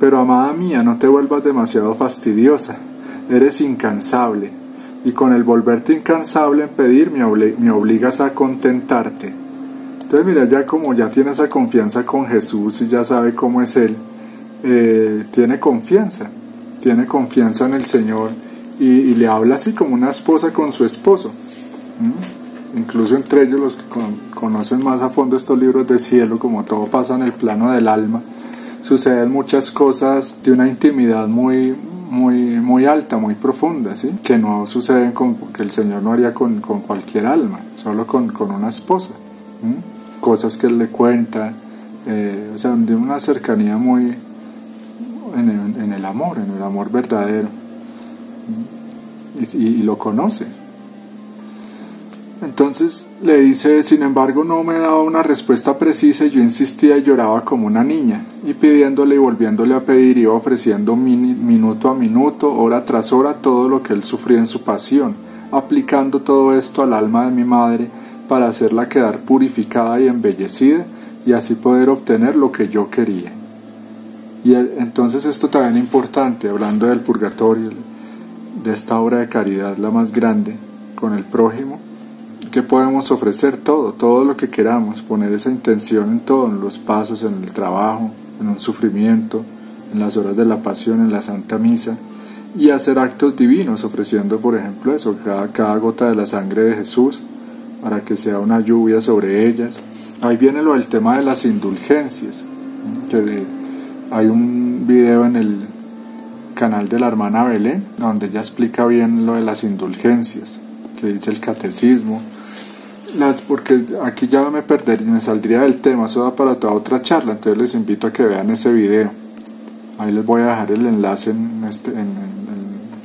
pero amada mía, no te vuelvas demasiado fastidiosa, eres incansable. Y con el volverte incansable en pedir, me, obli- me obligas a contentarte. Entonces, mira, ya como ya tiene esa confianza con Jesús y ya sabe cómo es Él, eh, tiene confianza, tiene confianza en el Señor, y, y le habla así como una esposa con su esposo. ¿Mm? Incluso entre ellos, los que con- conocen más a fondo estos libros de cielo, como todo pasa en el plano del alma, suceden muchas cosas de una intimidad muy... muy, muy alta, muy profunda, ¿sí? Que no suceden, con, que el Señor no haría con, con cualquier alma, solo con, con una esposa, ¿sí? Cosas que Él le cuenta, eh, o sea, de una cercanía muy en el, en el amor, en el amor verdadero, ¿sí? y, y, y lo conoce. Entonces le dice: sin embargo, no me daba una respuesta precisa, y yo insistía y lloraba como una niña, y pidiéndole y volviéndole a pedir, iba ofreciendo minuto a minuto, hora tras hora, todo lo que él sufría en su pasión, aplicando todo esto al alma de mi madre, para hacerla quedar purificada y embellecida, y así poder obtener lo que yo quería. Y el, entonces esto también es importante, hablando del purgatorio, de esta obra de caridad, la más grande, con el prójimo, que podemos ofrecer todo, todo lo que queramos, poner esa intención en todo, en los pasos, en el trabajo, en un sufrimiento, en las horas de la pasión, en la Santa Misa, y hacer actos divinos, ofreciendo, por ejemplo, eso, cada, cada gota de la sangre de Jesús, para que sea una lluvia sobre ellas. Ahí viene lo del tema de las indulgencias, que hay un video en el canal de la hermana Belén, donde ella explica bien lo de las indulgencias, que dice el catecismo. Las, porque aquí ya me perdería, me saldría del tema, eso da para toda otra charla, entonces les invito a que vean ese video. Ahí les voy a dejar el enlace en, este, en, en,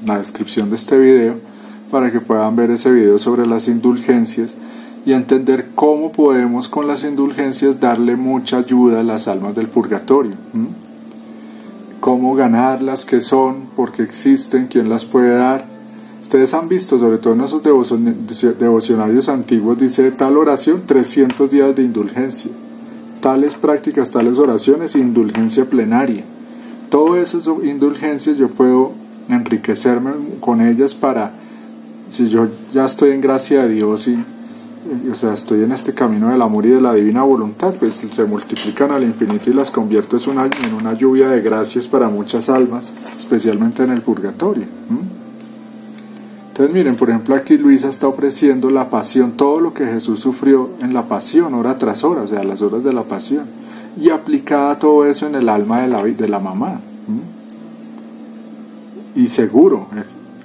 en la descripción de este video, para que puedan ver ese video sobre las indulgencias y entender cómo podemos con las indulgencias darle mucha ayuda a las almas del purgatorio. ¿Mm? Cómo ganarlas, qué son, por qué existen, quién las puede dar. Ustedes han visto, sobre todo en esos devocionarios antiguos, dice: tal oración, trescientos días de indulgencia, tales prácticas, tales oraciones, indulgencia plenaria. Todas esas indulgencias yo puedo enriquecerme con ellas, para, si yo ya estoy en gracia de Dios y, y o sea, estoy en este camino del amor y de la divina voluntad, pues se multiplican al infinito y las convierto en una, en una lluvia de gracias para muchas almas, especialmente en el purgatorio. ¿Mm? Entonces miren, por ejemplo, aquí Luisa está ofreciendo la pasión, todo lo que Jesús sufrió en la pasión, hora tras hora, o sea, las horas de la pasión, y aplicada todo eso en el alma de la, de la mamá. ¿Mm? Y seguro,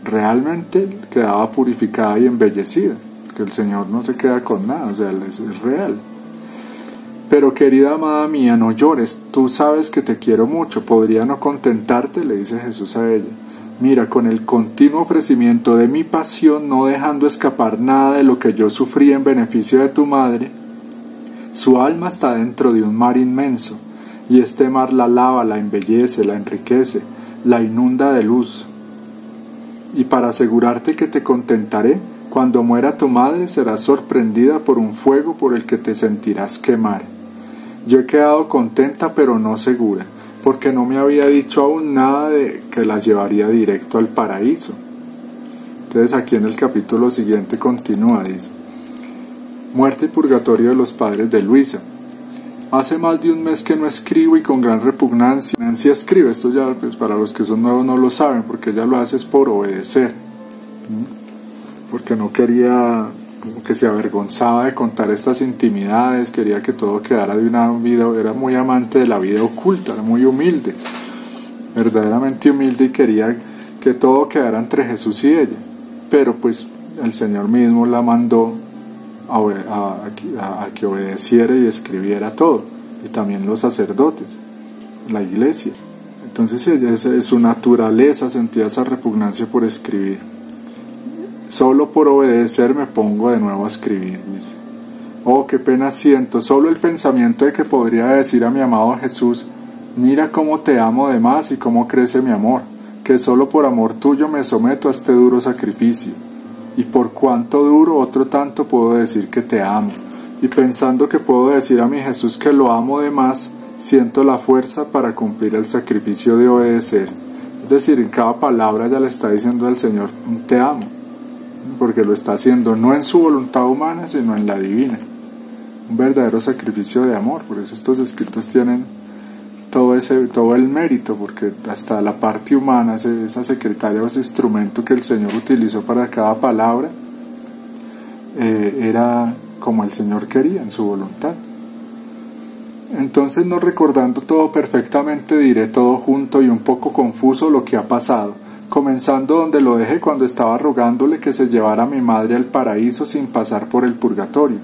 realmente quedaba purificada y embellecida, que el Señor no se queda con nada, o sea, es, es real. Pero querida amada mía, no llores, tú sabes que te quiero mucho, podría no contentarte, le dice Jesús a ella. Mira, con el continuo ofrecimiento de mi pasión, no dejando escapar nada de lo que yo sufrí en beneficio de tu madre, su alma está dentro de un mar inmenso, y este mar la lava, la embellece, la enriquece, la inunda de luz. Y para asegurarte que te contentaré, cuando muera tu madre serás sorprendida por un fuego por el que te sentirás quemar. Yo he quedado contenta, pero no segura, porque no me había dicho aún nada de que la llevaría directo al paraíso. Entonces aquí en el capítulo siguiente continúa, dice: muerte y purgatorio de los padres de Luisa. Hace más de un mes que no escribo, y con gran repugnancia escribo. Esto ya, pues, para los que son nuevos no lo saben, porque ella lo hace es por obedecer, porque no quería, como que se avergonzaba de contar estas intimidades, quería que todo quedara de una vida, era muy amante de la vida oculta, era muy humilde, verdaderamente humilde, y quería que todo quedara entre Jesús y ella, pero pues el Señor mismo la mandó a, a, a, a que obedeciera y escribiera todo, y también los sacerdotes, la Iglesia. Entonces ella, su naturaleza, sentía esa repugnancia por escribir. Solo por obedecer me pongo de nuevo a escribir, dice. Oh, qué pena siento, solo el pensamiento de que podría decir a mi amado Jesús: mira cómo te amo de más y cómo crece mi amor, que solo por amor tuyo me someto a este duro sacrificio, y por cuanto duro otro tanto puedo decir que te amo, y pensando que puedo decir a mi Jesús que lo amo de más, siento la fuerza para cumplir el sacrificio de obedecer. Es decir, en cada palabra ya le está diciendo al Señor: te amo, porque lo está haciendo no en su voluntad humana, sino en la divina, un verdadero sacrificio de amor. Por eso estos escritos tienen todo, ese, todo el mérito, porque hasta la parte humana, esa secretaria o ese instrumento que el Señor utilizó para cada palabra, eh, era como el Señor quería, en su voluntad. Entonces, no recordando todo perfectamente, diré todo junto y un poco confuso lo que ha pasado, comenzando donde lo dejé cuando estaba rogándole que se llevara a mi madre al paraíso sin pasar por el purgatorio.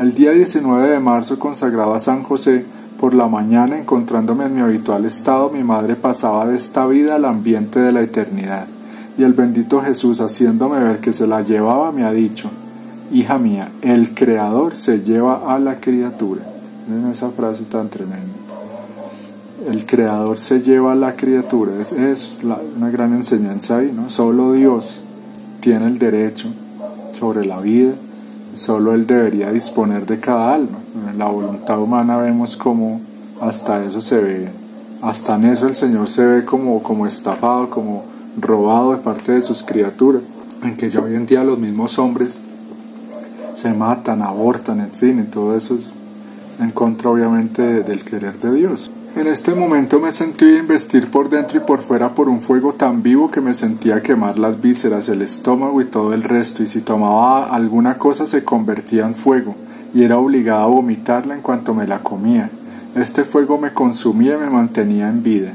El día diecinueve de marzo, consagrado a San José, por la mañana, encontrándome en mi habitual estado, mi madre pasaba de esta vida al ambiente de la eternidad, y el bendito Jesús, haciéndome ver que se la llevaba, me ha dicho: hija mía, el Creador se lleva a la criatura. Miren esa frase tan tremenda. El Creador se lleva a la criatura. Es, es la, una gran enseñanza ahí, ¿no? Solo Dios tiene el derecho sobre la vida. Solo Él debería disponer de cada alma. En la voluntad humana vemos como hasta eso se ve, hasta en eso el Señor se ve como, como estafado, como robado de parte de sus criaturas, en que ya hoy en día los mismos hombres se matan, abortan, en fin, y todo eso es en contra obviamente de, del querer de Dios. En este momento me sentí investir por dentro y por fuera por un fuego tan vivo que me sentía quemar las vísceras, el estómago y todo el resto, y si tomaba alguna cosa se convertía en fuego, y era obligada a vomitarla en cuanto me la comía. Este fuego me consumía y me mantenía en vida.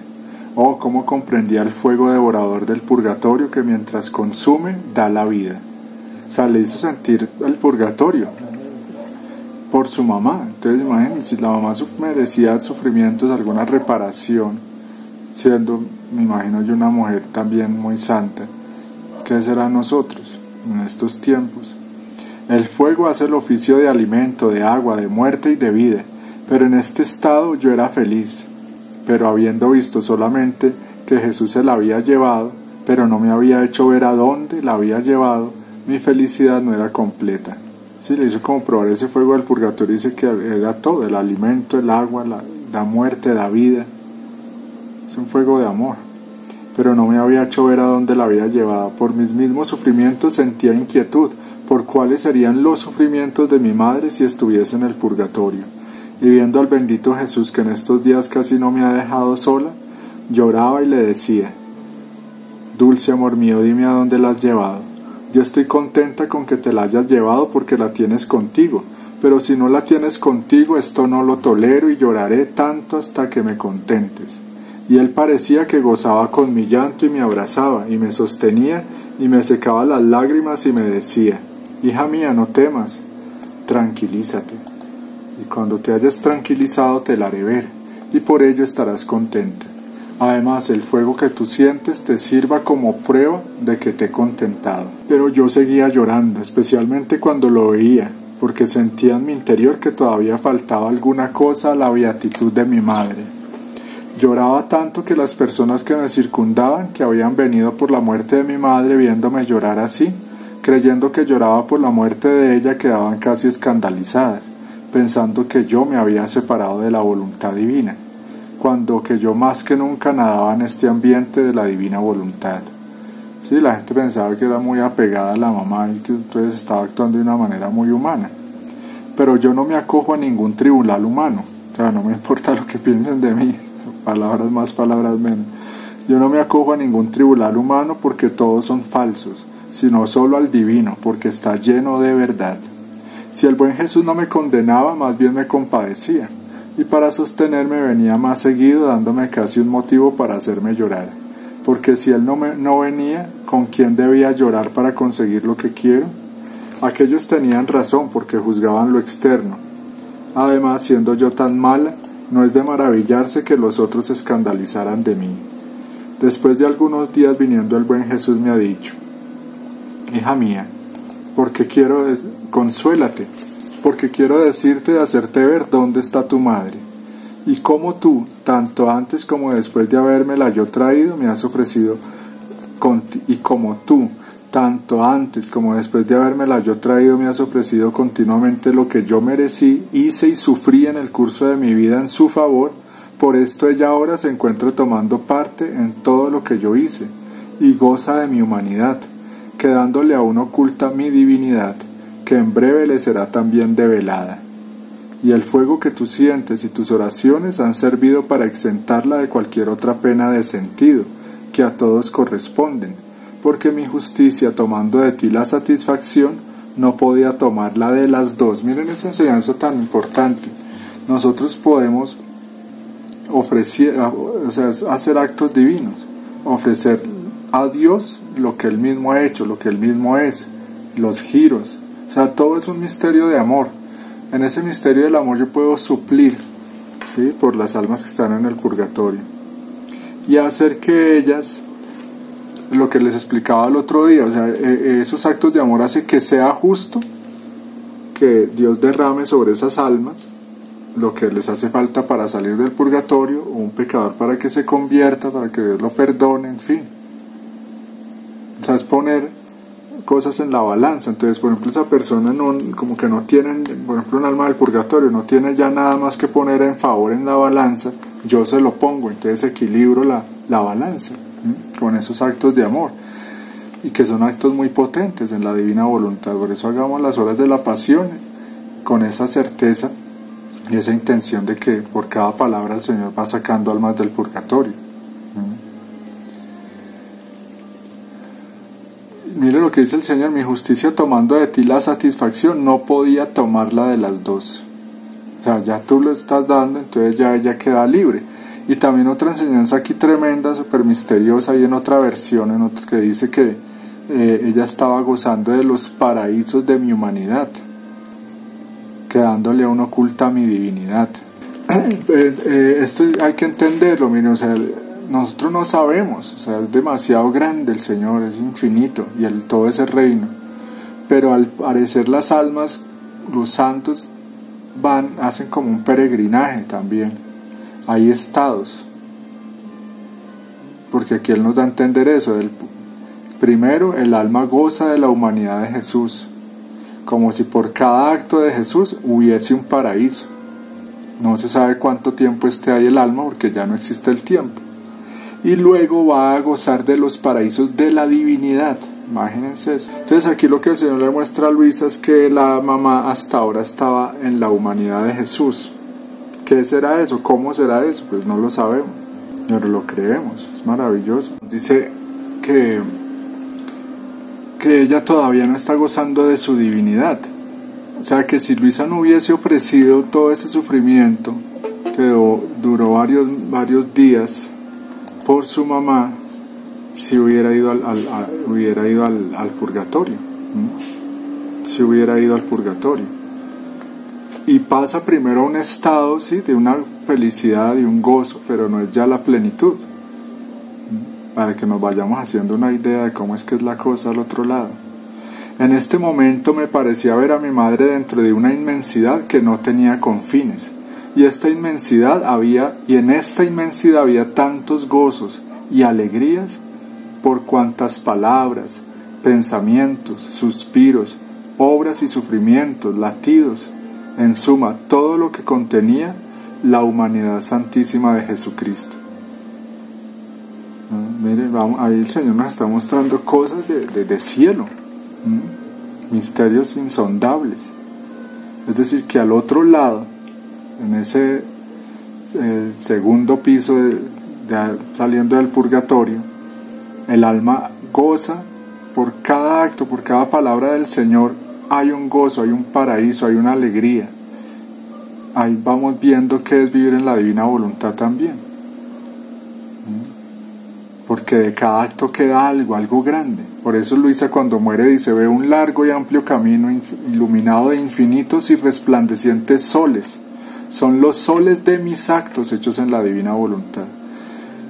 Oh, cómo comprendía el fuego devorador del purgatorio, que mientras consume, da la vida. O sea, le hizo sentir el purgatorio por su mamá. Entonces imagínense, si la mamá merecía sufrimientos, alguna reparación, siendo, me imagino yo, una mujer también muy santa, ¿qué será nosotros en estos tiempos? El fuego hace el oficio de alimento, de agua, de muerte y de vida, pero en este estado yo era feliz, pero habiendo visto solamente que Jesús se la había llevado, pero no me había hecho ver a dónde la había llevado, mi felicidad no era completa. Sí, le hizo como probar ese fuego del purgatorio, dice que era todo, el alimento, el agua, la, la muerte, la vida. Es un fuego de amor. Pero no me había hecho ver a dónde la había llevado. Por mis mismos sufrimientos sentía inquietud, por cuáles serían los sufrimientos de mi madre si estuviese en el purgatorio. Y viendo al bendito Jesús, que en estos días casi no me ha dejado sola, lloraba y le decía: dulce amor mío, dime a dónde la has llevado. Yo estoy contenta con que te la hayas llevado porque la tienes contigo, pero si no la tienes contigo, esto no lo tolero y lloraré tanto hasta que me contentes. Y él parecía que gozaba con mi llanto y me abrazaba y me sostenía y me secaba las lágrimas y me decía: hija mía, no temas, tranquilízate, y cuando te hayas tranquilizado te la haré ver, y por ello estarás contenta. Además, el fuego que tú sientes te sirva como prueba de que te he contentado. Pero yo seguía llorando, especialmente cuando lo veía, porque sentía en mi interior que todavía faltaba alguna cosa a la beatitud de mi madre. Lloraba tanto que las personas que me circundaban, que habían venido por la muerte de mi madre, viéndome llorar así, creyendo que lloraba por la muerte de ella, quedaban casi escandalizadas, pensando que yo me había separado de la voluntad divina, cuando que yo más que nunca nadaba en este ambiente de la divina voluntad. Sí, la gente pensaba que era muy apegada a la mamá y que entonces estaba actuando de una manera muy humana. Pero yo no me acojo a ningún tribunal humano, o sea, no me importa lo que piensen de mí, palabras más, palabras menos. Yo no me acojo a ningún tribunal humano porque todos son falsos, sino solo al divino, porque está lleno de verdad. Si el buen Jesús no me condenaba, más bien me compadecía, y para sostenerme venía más seguido, dándome casi un motivo para hacerme llorar, porque si él no, me, no venía, ¿con quién debía llorar para conseguir lo que quiero? Aquellos tenían razón, porque juzgaban lo externo. Además, siendo yo tan mala, no es de maravillarse que los otros se escandalizaran de mí. Después de algunos días, viniendo el buen Jesús, me ha dicho: hija mía, porque quiero, consuélate, porque quiero decirte y hacerte ver dónde está tu madre, y cómo tú, tanto antes como después de habérmela yo traído, me has ofrecido, y como tú, tanto antes como después de habérmela yo traído, me has ofrecido continuamente lo que yo merecí, hice y sufrí en el curso de mi vida en su favor, por esto ella ahora se encuentra tomando parte en todo lo que yo hice, y goza de mi humanidad, quedándole aún oculta mi divinidad, que en breve le será también develada. Y el fuego que tú sientes y tus oraciones han servido para exentarla de cualquier otra pena de sentido, que a todos corresponden, porque mi justicia, tomando de ti la satisfacción, no podía tomarla de las dos. Miren esa enseñanza tan importante. Nosotros podemos ofrecer, o sea, hacer actos divinos, ofrecer a Dios lo que Él mismo ha hecho, lo que Él mismo es, los giros. O sea, todo es un misterio de amor. En ese misterio del amor yo puedo suplir, ¿sí?, por las almas que están en el purgatorio, y hacer que ellas, lo que les explicaba el otro día, o sea, esos actos de amor hacen que sea justo que Dios derrame sobre esas almas lo que les hace falta para salir del purgatorio, o un pecador para que se convierta, para que Dios lo perdone, en fin. O sea, es poner cosas en la balanza. Entonces, por ejemplo, esa persona no, como que no tiene, por ejemplo, un alma del purgatorio, no tiene ya nada más que poner en favor en la balanza, yo se lo pongo, entonces equilibro la, la balanza, ¿sí?, con esos actos de amor, y que son actos muy potentes en la divina voluntad. Por eso hagamos las horas de la pasión con esa certeza y esa intención de que por cada palabra el Señor va sacando almas del purgatorio. Mire lo que dice el Señor: mi justicia tomando de ti la satisfacción, no podía tomarla de las dos. O sea, ya tú lo estás dando, entonces ya ella queda libre. Y también otra enseñanza aquí tremenda, súper misteriosa, y en otra versión, en otra, que dice que eh, ella estaba gozando de los paraísos de mi humanidad, quedándole aún oculta mi divinidad. eh, eh, esto hay que entenderlo, mire, o sea, nosotros no sabemos, o sea, es demasiado grande el Señor, es infinito, y el, todo ese reino. Pero al parecer las almas, los santos, van, hacen como un peregrinaje también. Hay estados. Porque aquí Él nos da a entender eso. El, primero, el alma goza de la humanidad de Jesús, como si por cada acto de Jesús hubiese un paraíso. No se sabe cuánto tiempo esté ahí el alma, porque ya no existe el tiempo. Y luego va a gozar de los paraísos de la divinidad. Imagínense eso. Entonces aquí lo que el Señor le muestra a Luisa es que la mamá hasta ahora estaba en la humanidad de Jesús. ¿Qué será eso? ¿Cómo será eso? Pues no lo sabemos, pero lo creemos. Es maravilloso. Dice que, que ella todavía no está gozando de su divinidad. O sea, que si Luisa no hubiese ofrecido todo ese sufrimiento que duró varios, varios días por su mamá, si hubiera ido al, al, al, hubiera ido al, al purgatorio, ¿sí? Si hubiera ido al purgatorio. Y pasa primero a un estado, ¿sí?, de una felicidad y un gozo, pero no es ya la plenitud, ¿sí?, para que nos vayamos haciendo una idea de cómo es que es la cosa al otro lado. En este momento me parecía ver a mi madre dentro de una inmensidad que no tenía confines. Y esta inmensidad había, y en esta inmensidad había tantos gozos y alegrías, por cuantas palabras, pensamientos, suspiros, obras y sufrimientos, latidos, en suma, todo lo que contenía la humanidad santísima de Jesucristo. ¿Mm? Miren, vamos, ahí el Señor nos está mostrando cosas de, de, de cielo, ¿Mm? misterios insondables. Es decir, que al otro lado, en ese eh, segundo piso de, de, saliendo del purgatorio, el alma goza por cada acto, por cada palabra del Señor. Hay un gozo, hay un paraíso, hay una alegría. Ahí vamos viendo qué es vivir en la divina voluntad también, porque de cada acto queda algo, algo grande. Por eso Luisa, cuando muere, dice: ve un largo y amplio camino iluminado de infinitos y resplandecientes soles. Son los soles de mis actos hechos en la divina voluntad.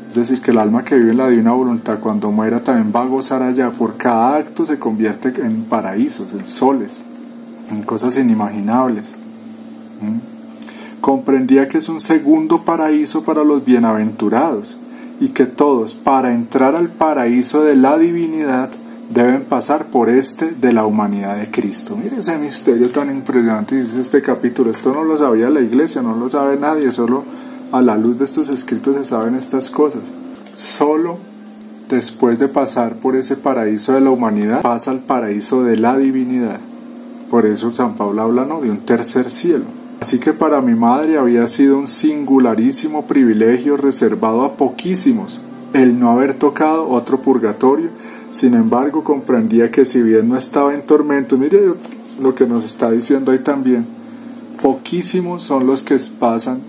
Es decir, que el alma que vive en la divina voluntad, cuando muera, también va a gozar allá. Por cada acto se convierte en paraísos, en soles, en cosas inimaginables. ¿Mm? Comprendía que es un segundo paraíso para los bienaventurados, y que todos, para entrar al paraíso de la divinidad, deben pasar por este de la humanidad de Cristo. Mire ese misterio tan impresionante, dice este capítulo. Esto no lo sabía la Iglesia, no lo sabe nadie, solo a la luz de estos escritos se saben estas cosas. Solo después de pasar por ese paraíso de la humanidad, pasa al paraíso de la divinidad. Por eso San Pablo habla, ¿no?, de un tercer cielo. Así que para mi madre había sido un singularísimo privilegio reservado a poquísimos, el no haber tocado otro purgatorio. Sin embargo, comprendía que si bien no estaba en tormento, mire lo que nos está diciendo ahí también, poquísimos son los que pasan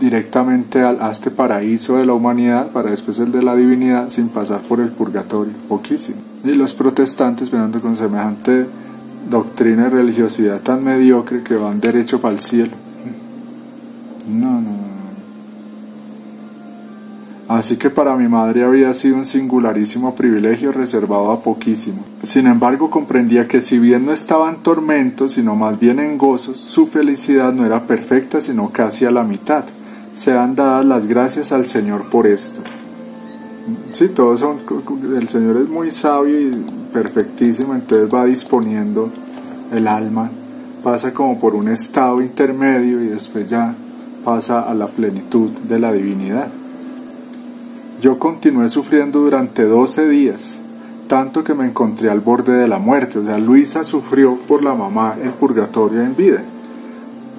directamente a, a este paraíso de la humanidad, para después el de la divinidad, sin pasar por el purgatorio. Poquísimo. Y los protestantes, venando con semejante doctrina y religiosidad tan mediocre, que van derecho para el cielo. No, no. Así que para mi madre había sido un singularísimo privilegio reservado a poquísimo. Sin embargo, comprendía que si bien no estaba en tormentos, sino más bien en gozos, su felicidad no era perfecta, sino casi a la mitad. Sean dadas las gracias al Señor por esto. Sí, todos son... El Señor es muy sabio y perfectísimo, entonces va disponiendo el alma. Pasa como por un estado intermedio y después ya pasa a la plenitud de la divinidad. Yo continué sufriendo durante doce días, tanto que me encontré al borde de la muerte. O sea, Luisa sufrió por la mamá en purgatorio en vida.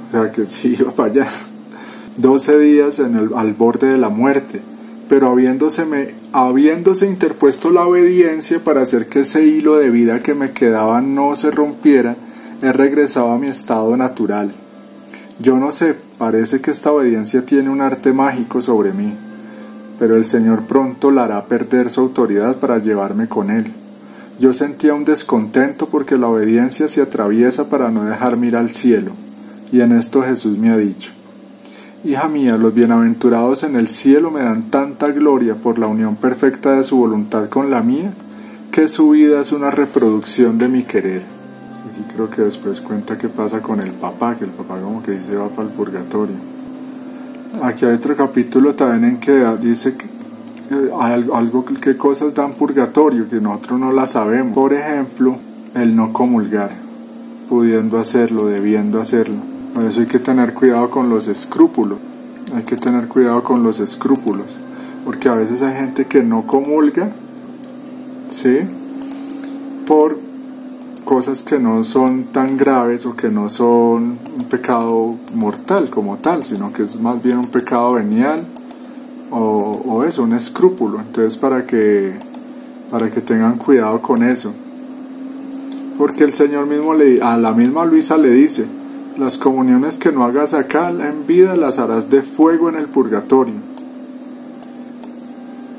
O sea, que sí iba para allá. doce días en el, al borde de la muerte. Pero habiéndose, me, habiéndose interpuesto la obediencia para hacer que ese hilo de vida que me quedaba no se rompiera, he regresado a mi estado natural. Yo no sé, parece que esta obediencia tiene un arte mágico sobre mí. Pero el Señor pronto la hará perder su autoridad para llevarme con Él. Yo sentía un descontento porque la obediencia se atraviesa para no dejarme ir al cielo, y en esto Jesús me ha dicho: Hija mía, los bienaventurados en el cielo me dan tanta gloria por la unión perfecta de su voluntad con la mía, que su vida es una reproducción de mi querer. Aquí creo que después cuenta qué pasa con el papá, que el papá como que dice va para el purgatorio. Aquí hay otro capítulo también en que dice que, eh, algo, que cosas dan purgatorio, que nosotros no las sabemos. Por ejemplo, el no comulgar, pudiendo hacerlo, debiendo hacerlo. Por eso hay que tener cuidado con los escrúpulos. Hay que tener cuidado con los escrúpulos, porque a veces hay gente que no comulga, ¿sí?, por cosas que no son tan graves o que no son un pecado mortal como tal, sino que es más bien un pecado venial o, o eso, un escrúpulo. Entonces para que, para que tengan cuidado con eso, porque el Señor mismo le, a la misma Luisa le dice: las comuniones que no hagas acá en vida las harás de fuego en el purgatorio.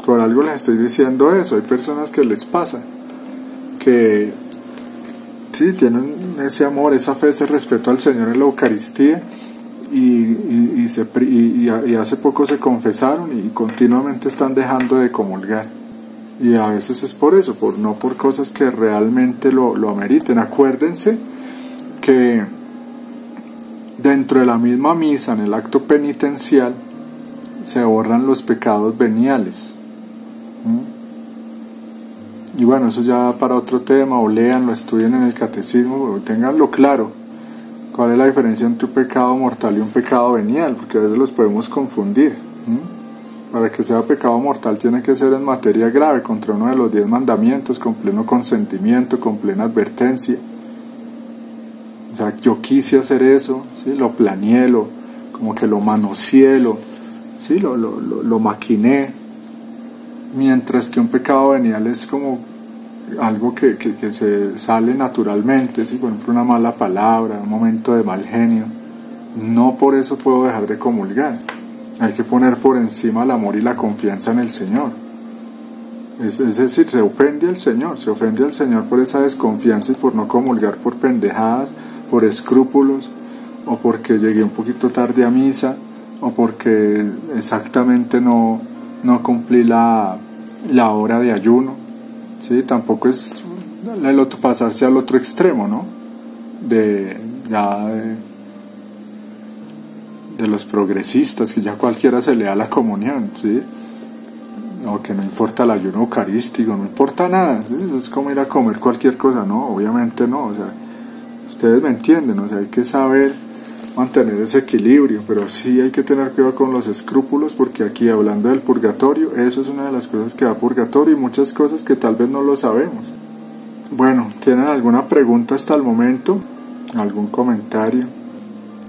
Por algo les estoy diciendo eso. Hay personas que les pasa que sí, tienen ese amor, esa fe, ese respeto al Señor en la Eucaristía y, y, y, se, y, y hace poco se confesaron y continuamente están dejando de comulgar. Y a veces es por eso, por, no por cosas que realmente lo, lo ameriten. Acuérdense que dentro de la misma misa, en el acto penitencial, se borran los pecados veniales. ¿Mm? Y bueno, eso ya para otro tema, o léanlo, estudien en el catecismo, o ténganlo claro, cuál es la diferencia entre un pecado mortal y un pecado venial, porque a veces los podemos confundir. ¿Mm? Para que sea pecado mortal tiene que ser en materia grave, contra uno de los diez mandamientos, con pleno consentimiento, con plena advertencia. O sea, yo quise hacer eso, ¿sí?, lo planeé, lo, como que lo manoseé, lo, ¿sí?, lo, lo, lo, lo maquiné. Mientras que un pecado venial es como algo que, que, que se sale naturalmente, ¿sí? Por ejemplo, una mala palabra, un momento de mal genio. No por eso puedo dejar de comulgar. Hay que poner por encima el amor y la confianza en el Señor. Es, es decir, se ofende al Señor, se ofende al Señor por esa desconfianza y por no comulgar por pendejadas, por escrúpulos, o porque llegué un poquito tarde a misa, o porque exactamente no... no cumplí la, la hora de ayuno, ¿sí? Tampoco es el otro, pasarse al otro extremo, ¿no?, de, ya de, de los progresistas, que ya cualquiera se le da la comunión, ¿sí?, o que no importa el ayuno eucarístico, no importa nada, ¿sí?, es como ir a comer cualquier cosa. No, obviamente no. O sea, ustedes me entienden. O sea, hay que saber mantener ese equilibrio, pero sí hay que tener cuidado con los escrúpulos, porque aquí, hablando del purgatorio, eso es una de las cosas que da purgatorio, y muchas cosas que tal vez no lo sabemos. Bueno, ¿tienen alguna pregunta hasta el momento? ¿Algún comentario?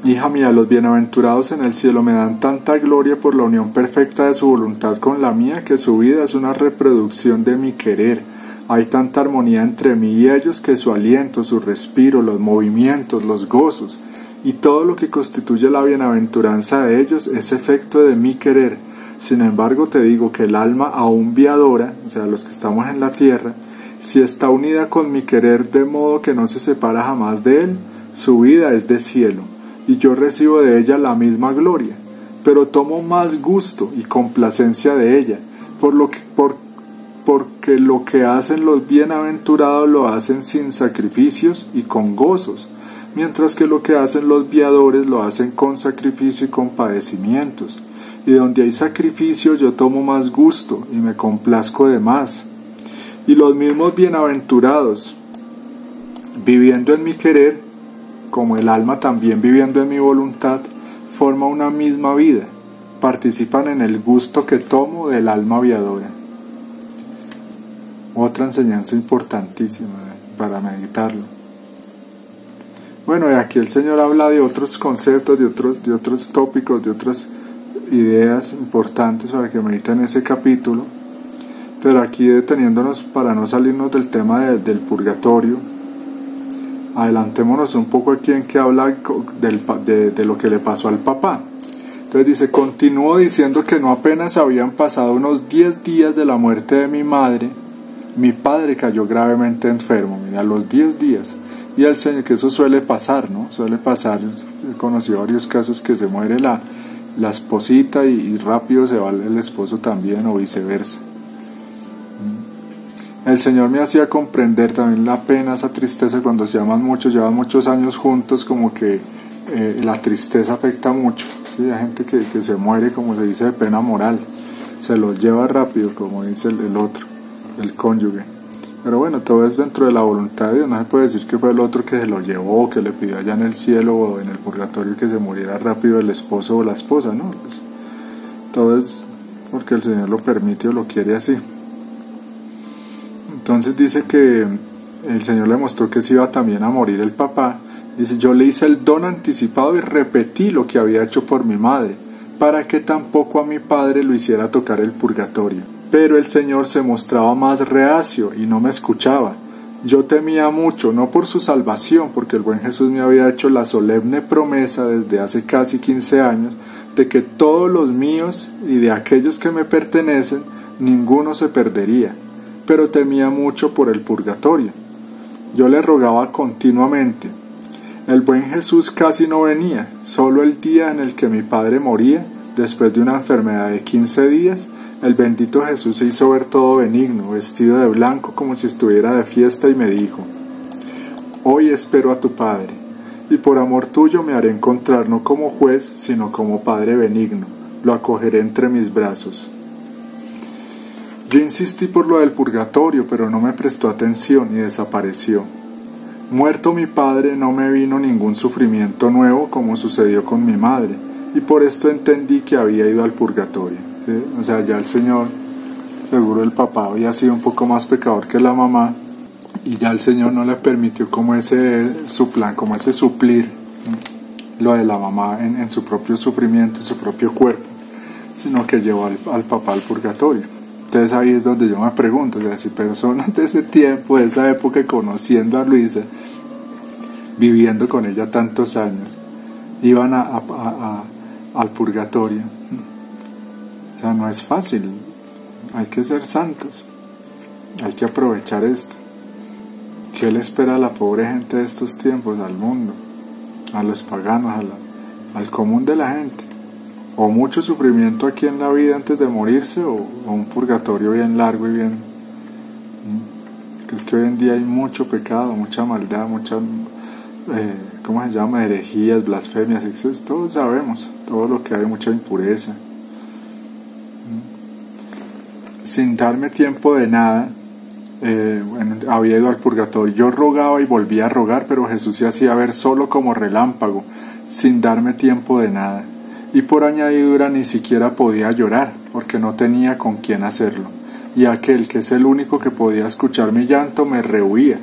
Hija mía, los bienaventurados en el cielo me dan tanta gloria por la unión perfecta de su voluntad con la mía, que su vida es una reproducción de mi querer. Hay tanta armonía entre mí y ellos que su aliento, su respiro, los movimientos, los gozos y todo lo que constituye la bienaventuranza de ellos es efecto de mi querer. Sin embargo, te digo que el alma aún viadora, o sea, los que estamos en la tierra, si está unida con mi querer de modo que no se separa jamás de él, su vida es de cielo, y yo recibo de ella la misma gloria, pero tomo más gusto y complacencia de ella, por lo que, por, porque lo que hacen los bienaventurados lo hacen sin sacrificios y con gozos, mientras que lo que hacen los viadores lo hacen con sacrificio y con padecimientos, y donde hay sacrificio yo tomo más gusto y me complazco de más. Y los mismos bienaventurados, viviendo en mi querer, como el alma también viviendo en mi voluntad, forma una misma vida, participan en el gusto que tomo del alma viadora. Otra enseñanza importantísima para meditarlo. Bueno, y aquí el Señor habla de otros conceptos, de otros, de otros tópicos, de otras ideas importantes para que mediten ese capítulo, pero aquí deteniéndonos para no salirnos del tema de, del purgatorio, adelantémonos un poco aquí en que habla del, de, de lo que le pasó al papá. Entonces dice, continuó diciendo que no apenas habían pasado unos diez días de la muerte de mi madre, mi padre cayó gravemente enfermo. Mira, los diez días, y el Señor, que eso suele pasar, ¿no? Suele pasar, he conocido varios casos que se muere la la esposita y, y rápido se va el esposo también, o viceversa. El Señor me hacía comprender también la pena, esa tristeza cuando se aman mucho, llevan muchos años juntos, como que eh, la tristeza afecta mucho, ¿sí? Hay gente que, que se muere, como se dice, de pena moral, se lo lleva rápido, como dice el, el otro, el cónyuge. Pero bueno, todo es dentro de la voluntad de Dios, no se puede decir que fue el otro que se lo llevó, que le pidió allá en el cielo o en el purgatorio que se muriera rápido el esposo o la esposa, ¿no? Pues, todo es porque el Señor lo permite o lo quiere así. Entonces dice que el Señor le mostró que se iba también a morir el papá. Dice, yo le hice el don anticipado y repetí lo que había hecho por mi madre, para que tampoco a mi padre lo hiciera tocar el purgatorio. Pero el Señor se mostraba más reacio y no me escuchaba. Yo temía mucho, no por su salvación, porque el buen Jesús me había hecho la solemne promesa desde hace casi quince años de que todos los míos y de aquellos que me pertenecen, ninguno se perdería, pero temía mucho por el purgatorio. Yo le rogaba continuamente. El buen Jesús casi no venía, solo el día en el que mi padre moría, después de una enfermedad de quince días, el bendito Jesús se hizo ver todo benigno, vestido de blanco como si estuviera de fiesta, y me dijo, hoy espero a tu Padre, y por amor tuyo me haré encontrar no como juez, sino como Padre benigno, lo acogeré entre mis brazos. Yo insistí por lo del purgatorio, pero no me prestó atención y desapareció. Muerto mi padre, no me vino ningún sufrimiento nuevo como sucedió con mi madre, y por esto entendí que había ido al purgatorio. ¿Sí? O sea, ya el Señor, seguro el papá había sido un poco más pecador que la mamá, y ya el Señor no le permitió como ese su plan, como ese suplir, ¿sí?, lo de la mamá en, en su propio sufrimiento, en su propio cuerpo, sino que llevó al, al papá al purgatorio. Entonces ahí es donde yo me pregunto, o sea, si personas de ese tiempo, de esa época, conociendo a Luisa, viviendo con ella tantos años, iban a, a, a, a, al purgatorio. O sea, no es fácil, hay que ser santos, hay que aprovechar esto. ¿Qué le espera a la pobre gente de estos tiempos, al mundo, a los paganos, a la, al común de la gente? O mucho sufrimiento aquí en la vida antes de morirse, o, o un purgatorio bien largo y bien... Es que hoy en día hay mucho pecado, mucha maldad, mucha... Eh, ¿cómo se llama? Herejías, blasfemias, excesos, todos sabemos, todo lo que hay, mucha impureza. Sin darme tiempo de nada, eh, bueno, había ido al purgatorio. Yo rogaba y volvía a rogar, pero Jesús se hacía ver solo como relámpago, sin darme tiempo de nada. Y por añadidura ni siquiera podía llorar, porque no tenía con quién hacerlo. Y aquel que es el único que podía escuchar mi llanto me rehuía.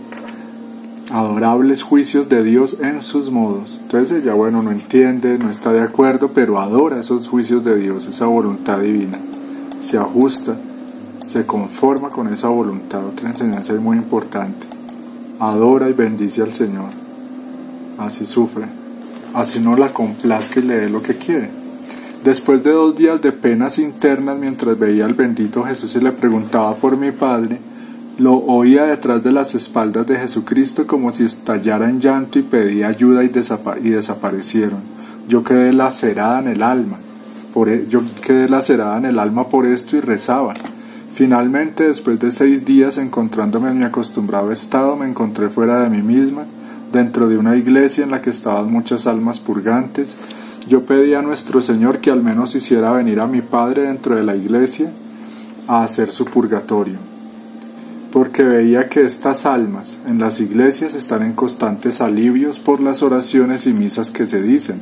Adorables juicios de Dios en sus modos. Entonces ella, bueno, no entiende, no está de acuerdo, pero adora esos juicios de Dios, esa voluntad divina. Se ajusta, se conforma con esa voluntad. Otra enseñanza es muy importante. Adora y bendice al Señor. Así sufre. así no la complazca y le dé lo que quiere. Después de dos días de penas internas, mientras veía al bendito Jesús y le preguntaba por mi Padre, lo oía detrás de las espaldas de Jesucristo como si estallara en llanto y pedía ayuda y, desapa y desaparecieron. Yo quedé lacerada en el alma, por e yo quedé lacerada en el alma por esto y rezaba. Finalmente, después de seis días, encontrándome en mi acostumbrado estado, me encontré fuera de mí misma, dentro de una iglesia en la que estaban muchas almas purgantes. Yo pedí a nuestro Señor que al menos hiciera venir a mi Padre dentro de la iglesia a hacer su purgatorio, porque veía que estas almas en las iglesias están en constantes alivios por las oraciones y misas que se dicen,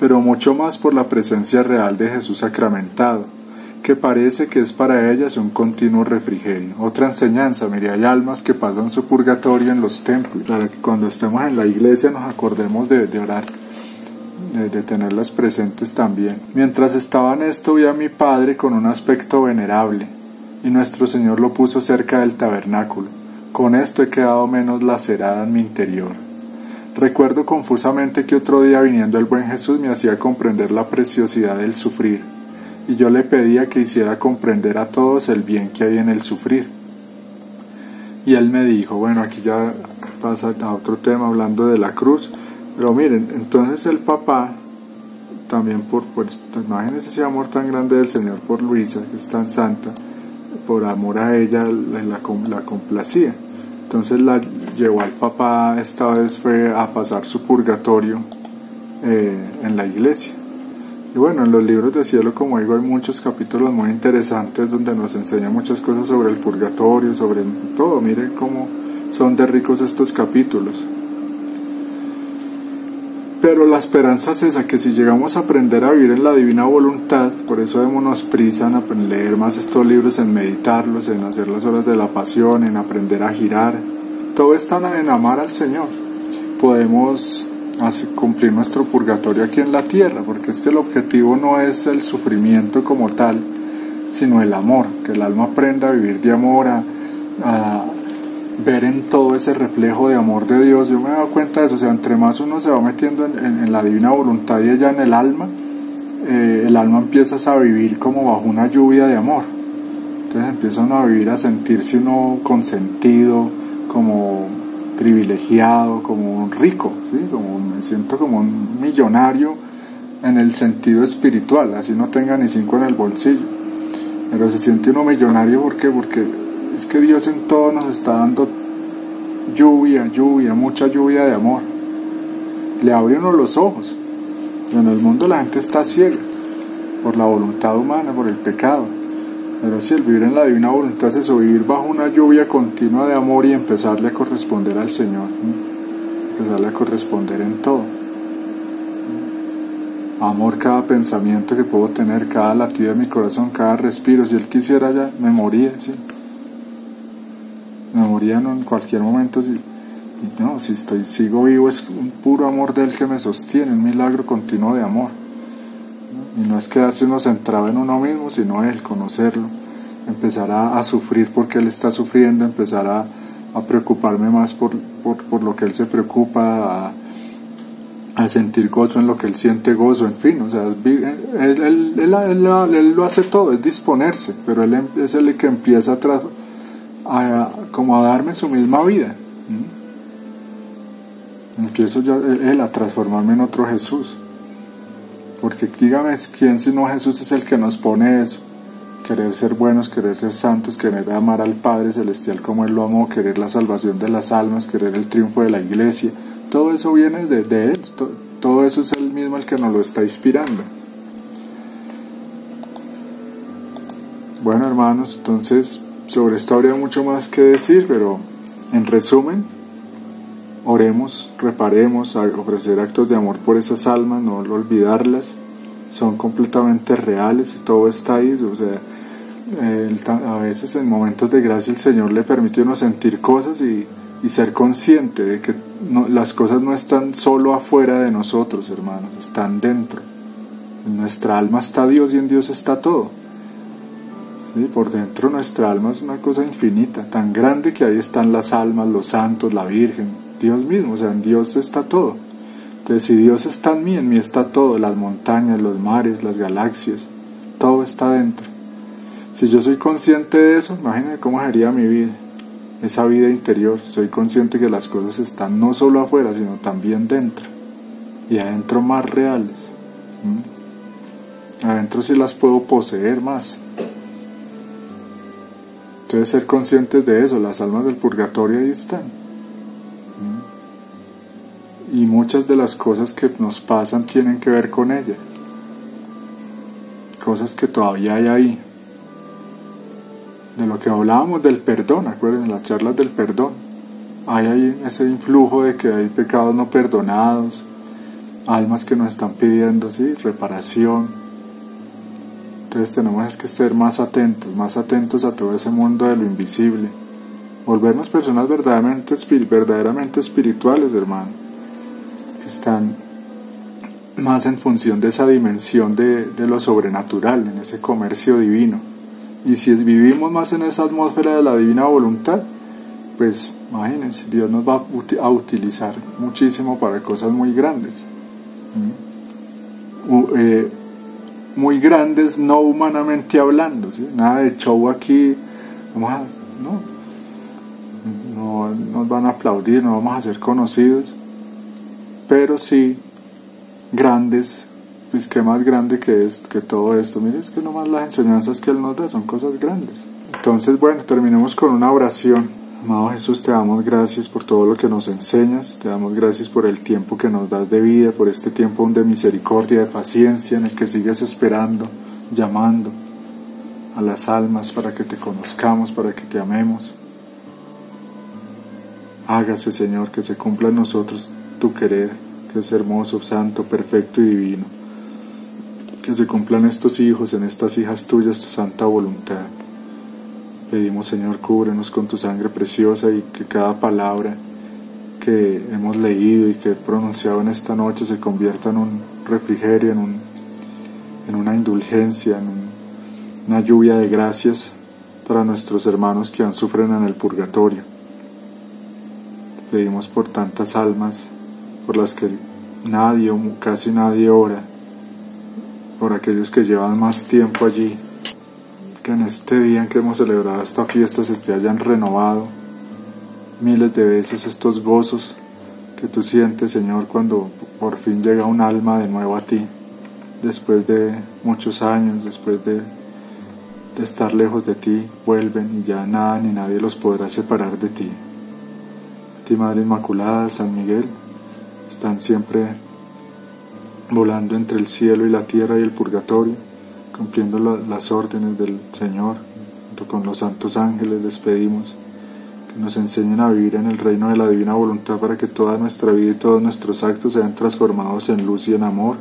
pero mucho más por la presencia real de Jesús sacramentado, que parece que es para ellas un continuo refrigerio. Otra enseñanza, mire, hay almas que pasan su purgatorio en los templos, para que cuando estemos en la iglesia nos acordemos de, de orar, de tenerlas presentes también. Mientras estaba en esto, vi a mi Padre con un aspecto venerable, y nuestro Señor lo puso cerca del tabernáculo. Con esto he quedado menos lacerada en mi interior. Recuerdo confusamente que otro día, viniendo el buen Jesús, me hacía comprender la preciosidad del sufrir, y yo le pedía que hiciera comprender a todos el bien que hay en el sufrir. Y él me dijo, bueno, aquí ya pasa a otro tema, hablando de la cruz. Pero miren, entonces el papá, también por, por imagínense ese amor tan grande del Señor por Luisa, que es tan santa, por amor a ella la, la, la complacía. Entonces la llevó al papá, esta vez fue a pasar su purgatorio eh, en la iglesia. Y bueno, en los libros de cielo, como digo, hay muchos capítulos muy interesantes donde nos enseña muchas cosas sobre el purgatorio, sobre todo. Miren cómo son de ricos estos capítulos. Pero la esperanza es esa, que si llegamos a aprender a vivir en la divina voluntad, por eso démonos prisa en leer más estos libros, en meditarlos, en hacer las horas de la pasión, en aprender a girar, todo está en amar al Señor, podemos cumplir nuestro purgatorio aquí en la tierra, porque es que el objetivo no es el sufrimiento como tal, sino el amor, que el alma aprenda a vivir de amor, a, a ver en todo ese reflejo de amor de Dios. Yo me he dado cuenta de eso, o sea, entre más uno se va metiendo en, en, en la divina voluntad y allá en el alma, eh, el alma empieza a vivir como bajo una lluvia de amor. Entonces empieza uno a vivir, a sentirse uno consentido, como privilegiado, como un rico, ¿sí? Como me siento como un millonario en el sentido espiritual, así no tenga ni cinco en el bolsillo, pero se siente uno millonario. ¿Por qué? Porque es que Dios en todo nos está dando lluvia, lluvia, mucha lluvia de amor. Le abre uno los ojos. En el mundo la gente está ciega por la voluntad humana, por el pecado. Pero si el vivir en la divina voluntad es eso, vivir bajo una lluvia continua de amor y empezarle a corresponder al Señor, ¿sí? Empezarle a corresponder en todo. Amor cada pensamiento que puedo tener, cada latido de mi corazón, cada respiro. Si Él quisiera ya me moría, ¿sí? Me moría en cualquier momento, si, no, si estoy, sigo vivo es un puro amor de Él que me sostiene, un milagro continuo de amor. Y no es quedarse uno centrado en uno mismo, sino Él, conocerlo, empezar a, a sufrir porque Él está sufriendo, empezar a, a preocuparme más por, por, por lo que Él se preocupa, a, a sentir gozo en lo que Él siente gozo, en fin, o sea, Él, él, él, él, él, él lo hace todo, es disponerse, pero Él es el que empieza a tra A, como a darme su misma vida. ¿Mm? Empiezo yo, Él, a transformarme en otro Jesús, porque dígame quién sino Jesús es el que nos pone eso, querer ser buenos, querer ser santos, querer amar al Padre Celestial como Él lo amó, querer la salvación de las almas, querer el triunfo de la iglesia. Todo eso viene de, de Él, to, todo eso es Él mismo el que nos lo está inspirando. Bueno, hermanos, entonces sobre esto habría mucho más que decir, pero en resumen, oremos, reparemos, ofrecer actos de amor por esas almas, no olvidarlas, son completamente reales y todo está ahí. O sea, el, a veces en momentos de gracia el Señor le permite a uno sentir cosas y, y ser consciente de que no, las cosas no están solo afuera de nosotros, hermanos, están dentro. En nuestra alma está Dios y en Dios está todo. Y por dentro nuestra alma es una cosa infinita, tan grande que ahí están las almas, los santos, la Virgen, Dios mismo, o sea, en Dios está todo. Entonces, si Dios está en mí, en mí está todo, las montañas, los mares, las galaxias, todo está dentro. Si yo soy consciente de eso, imagínate cómo sería mi vida, esa vida interior, si soy consciente que las cosas están no solo afuera, sino también dentro, y adentro más reales. ¿Mm? Adentro sí las puedo poseer más. Entonces, ser conscientes de eso, las almas del purgatorio ahí están. ¿Mm? Y muchas de las cosas que nos pasan tienen que ver con ella, cosas que todavía hay ahí. De lo que hablábamos del perdón, acuérdense, las charlas del perdón, hay ahí ese influjo de que hay pecados no perdonados, almas que nos están pidiendo, ¿sí?, reparación. Entonces tenemos que ser más atentos, más atentos a todo ese mundo de lo invisible, volvernos personas verdaderamente, verdaderamente espirituales, hermano, que están más en función de esa dimensión de, de lo sobrenatural, en ese comercio divino. Y si vivimos más en esa atmósfera de la Divina Voluntad, pues imagínense, Dios nos va a utilizar muchísimo para cosas muy grandes. Uh, eh, muy grandes no humanamente hablando, ¿sí? Nada de show aquí, vamos a, no, no nos van a aplaudir, no vamos a ser conocidos, pero sí grandes. Pues qué más grande que, es, que todo esto. Mire, es que nomás las enseñanzas que Él nos da son cosas grandes. Entonces, bueno, terminemos con una oración. Amado Jesús, te damos gracias por todo lo que nos enseñas. Te damos gracias por el tiempo que nos das de vida, por este tiempo de misericordia, de paciencia, en el que sigues esperando, llamando a las almas para que te conozcamos, para que te amemos. Hágase, Señor, que se cumpla en nosotros tu querer, que es hermoso, santo, perfecto y divino. Que se cumplan estos hijos, en estas hijas tuyas, tu santa voluntad. Pedimos, Señor, cúbrenos con tu sangre preciosa y que cada palabra que hemos leído y que he pronunciado en esta noche se convierta en un refrigerio, en, un, en una indulgencia, en un, una lluvia de gracias para nuestros hermanos que aún sufren en el purgatorio. Pedimos por tantas almas por las que nadie o casi nadie ora, por aquellos que llevan más tiempo allí, que en este día en que hemos celebrado esta fiesta se te hayan renovado miles de veces estos gozos que tú sientes, Señor, cuando por fin llega un alma de nuevo a ti, después de muchos años, después de, de estar lejos de ti, vuelven y ya nada ni nadie los podrá separar de ti. A ti, Madre Inmaculada, San Miguel, están siempre volando entre el cielo y la tierra y el purgatorio, cumpliendo la, las órdenes del Señor. Junto con los santos ángeles les pedimos que nos enseñen a vivir en el reino de la Divina Voluntad, para que toda nuestra vida y todos nuestros actos sean transformados en luz y en amor.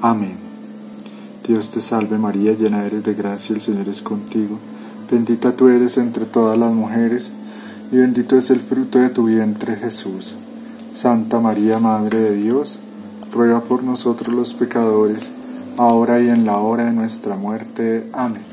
Amén. Dios te salve María, llena eres de gracia, el Señor es contigo, bendita tú eres entre todas las mujeres y bendito es el fruto de tu vientre, Jesús. Santa María, Madre de Dios, ruega por nosotros los pecadores, ahora y en la hora de nuestra muerte. Amén.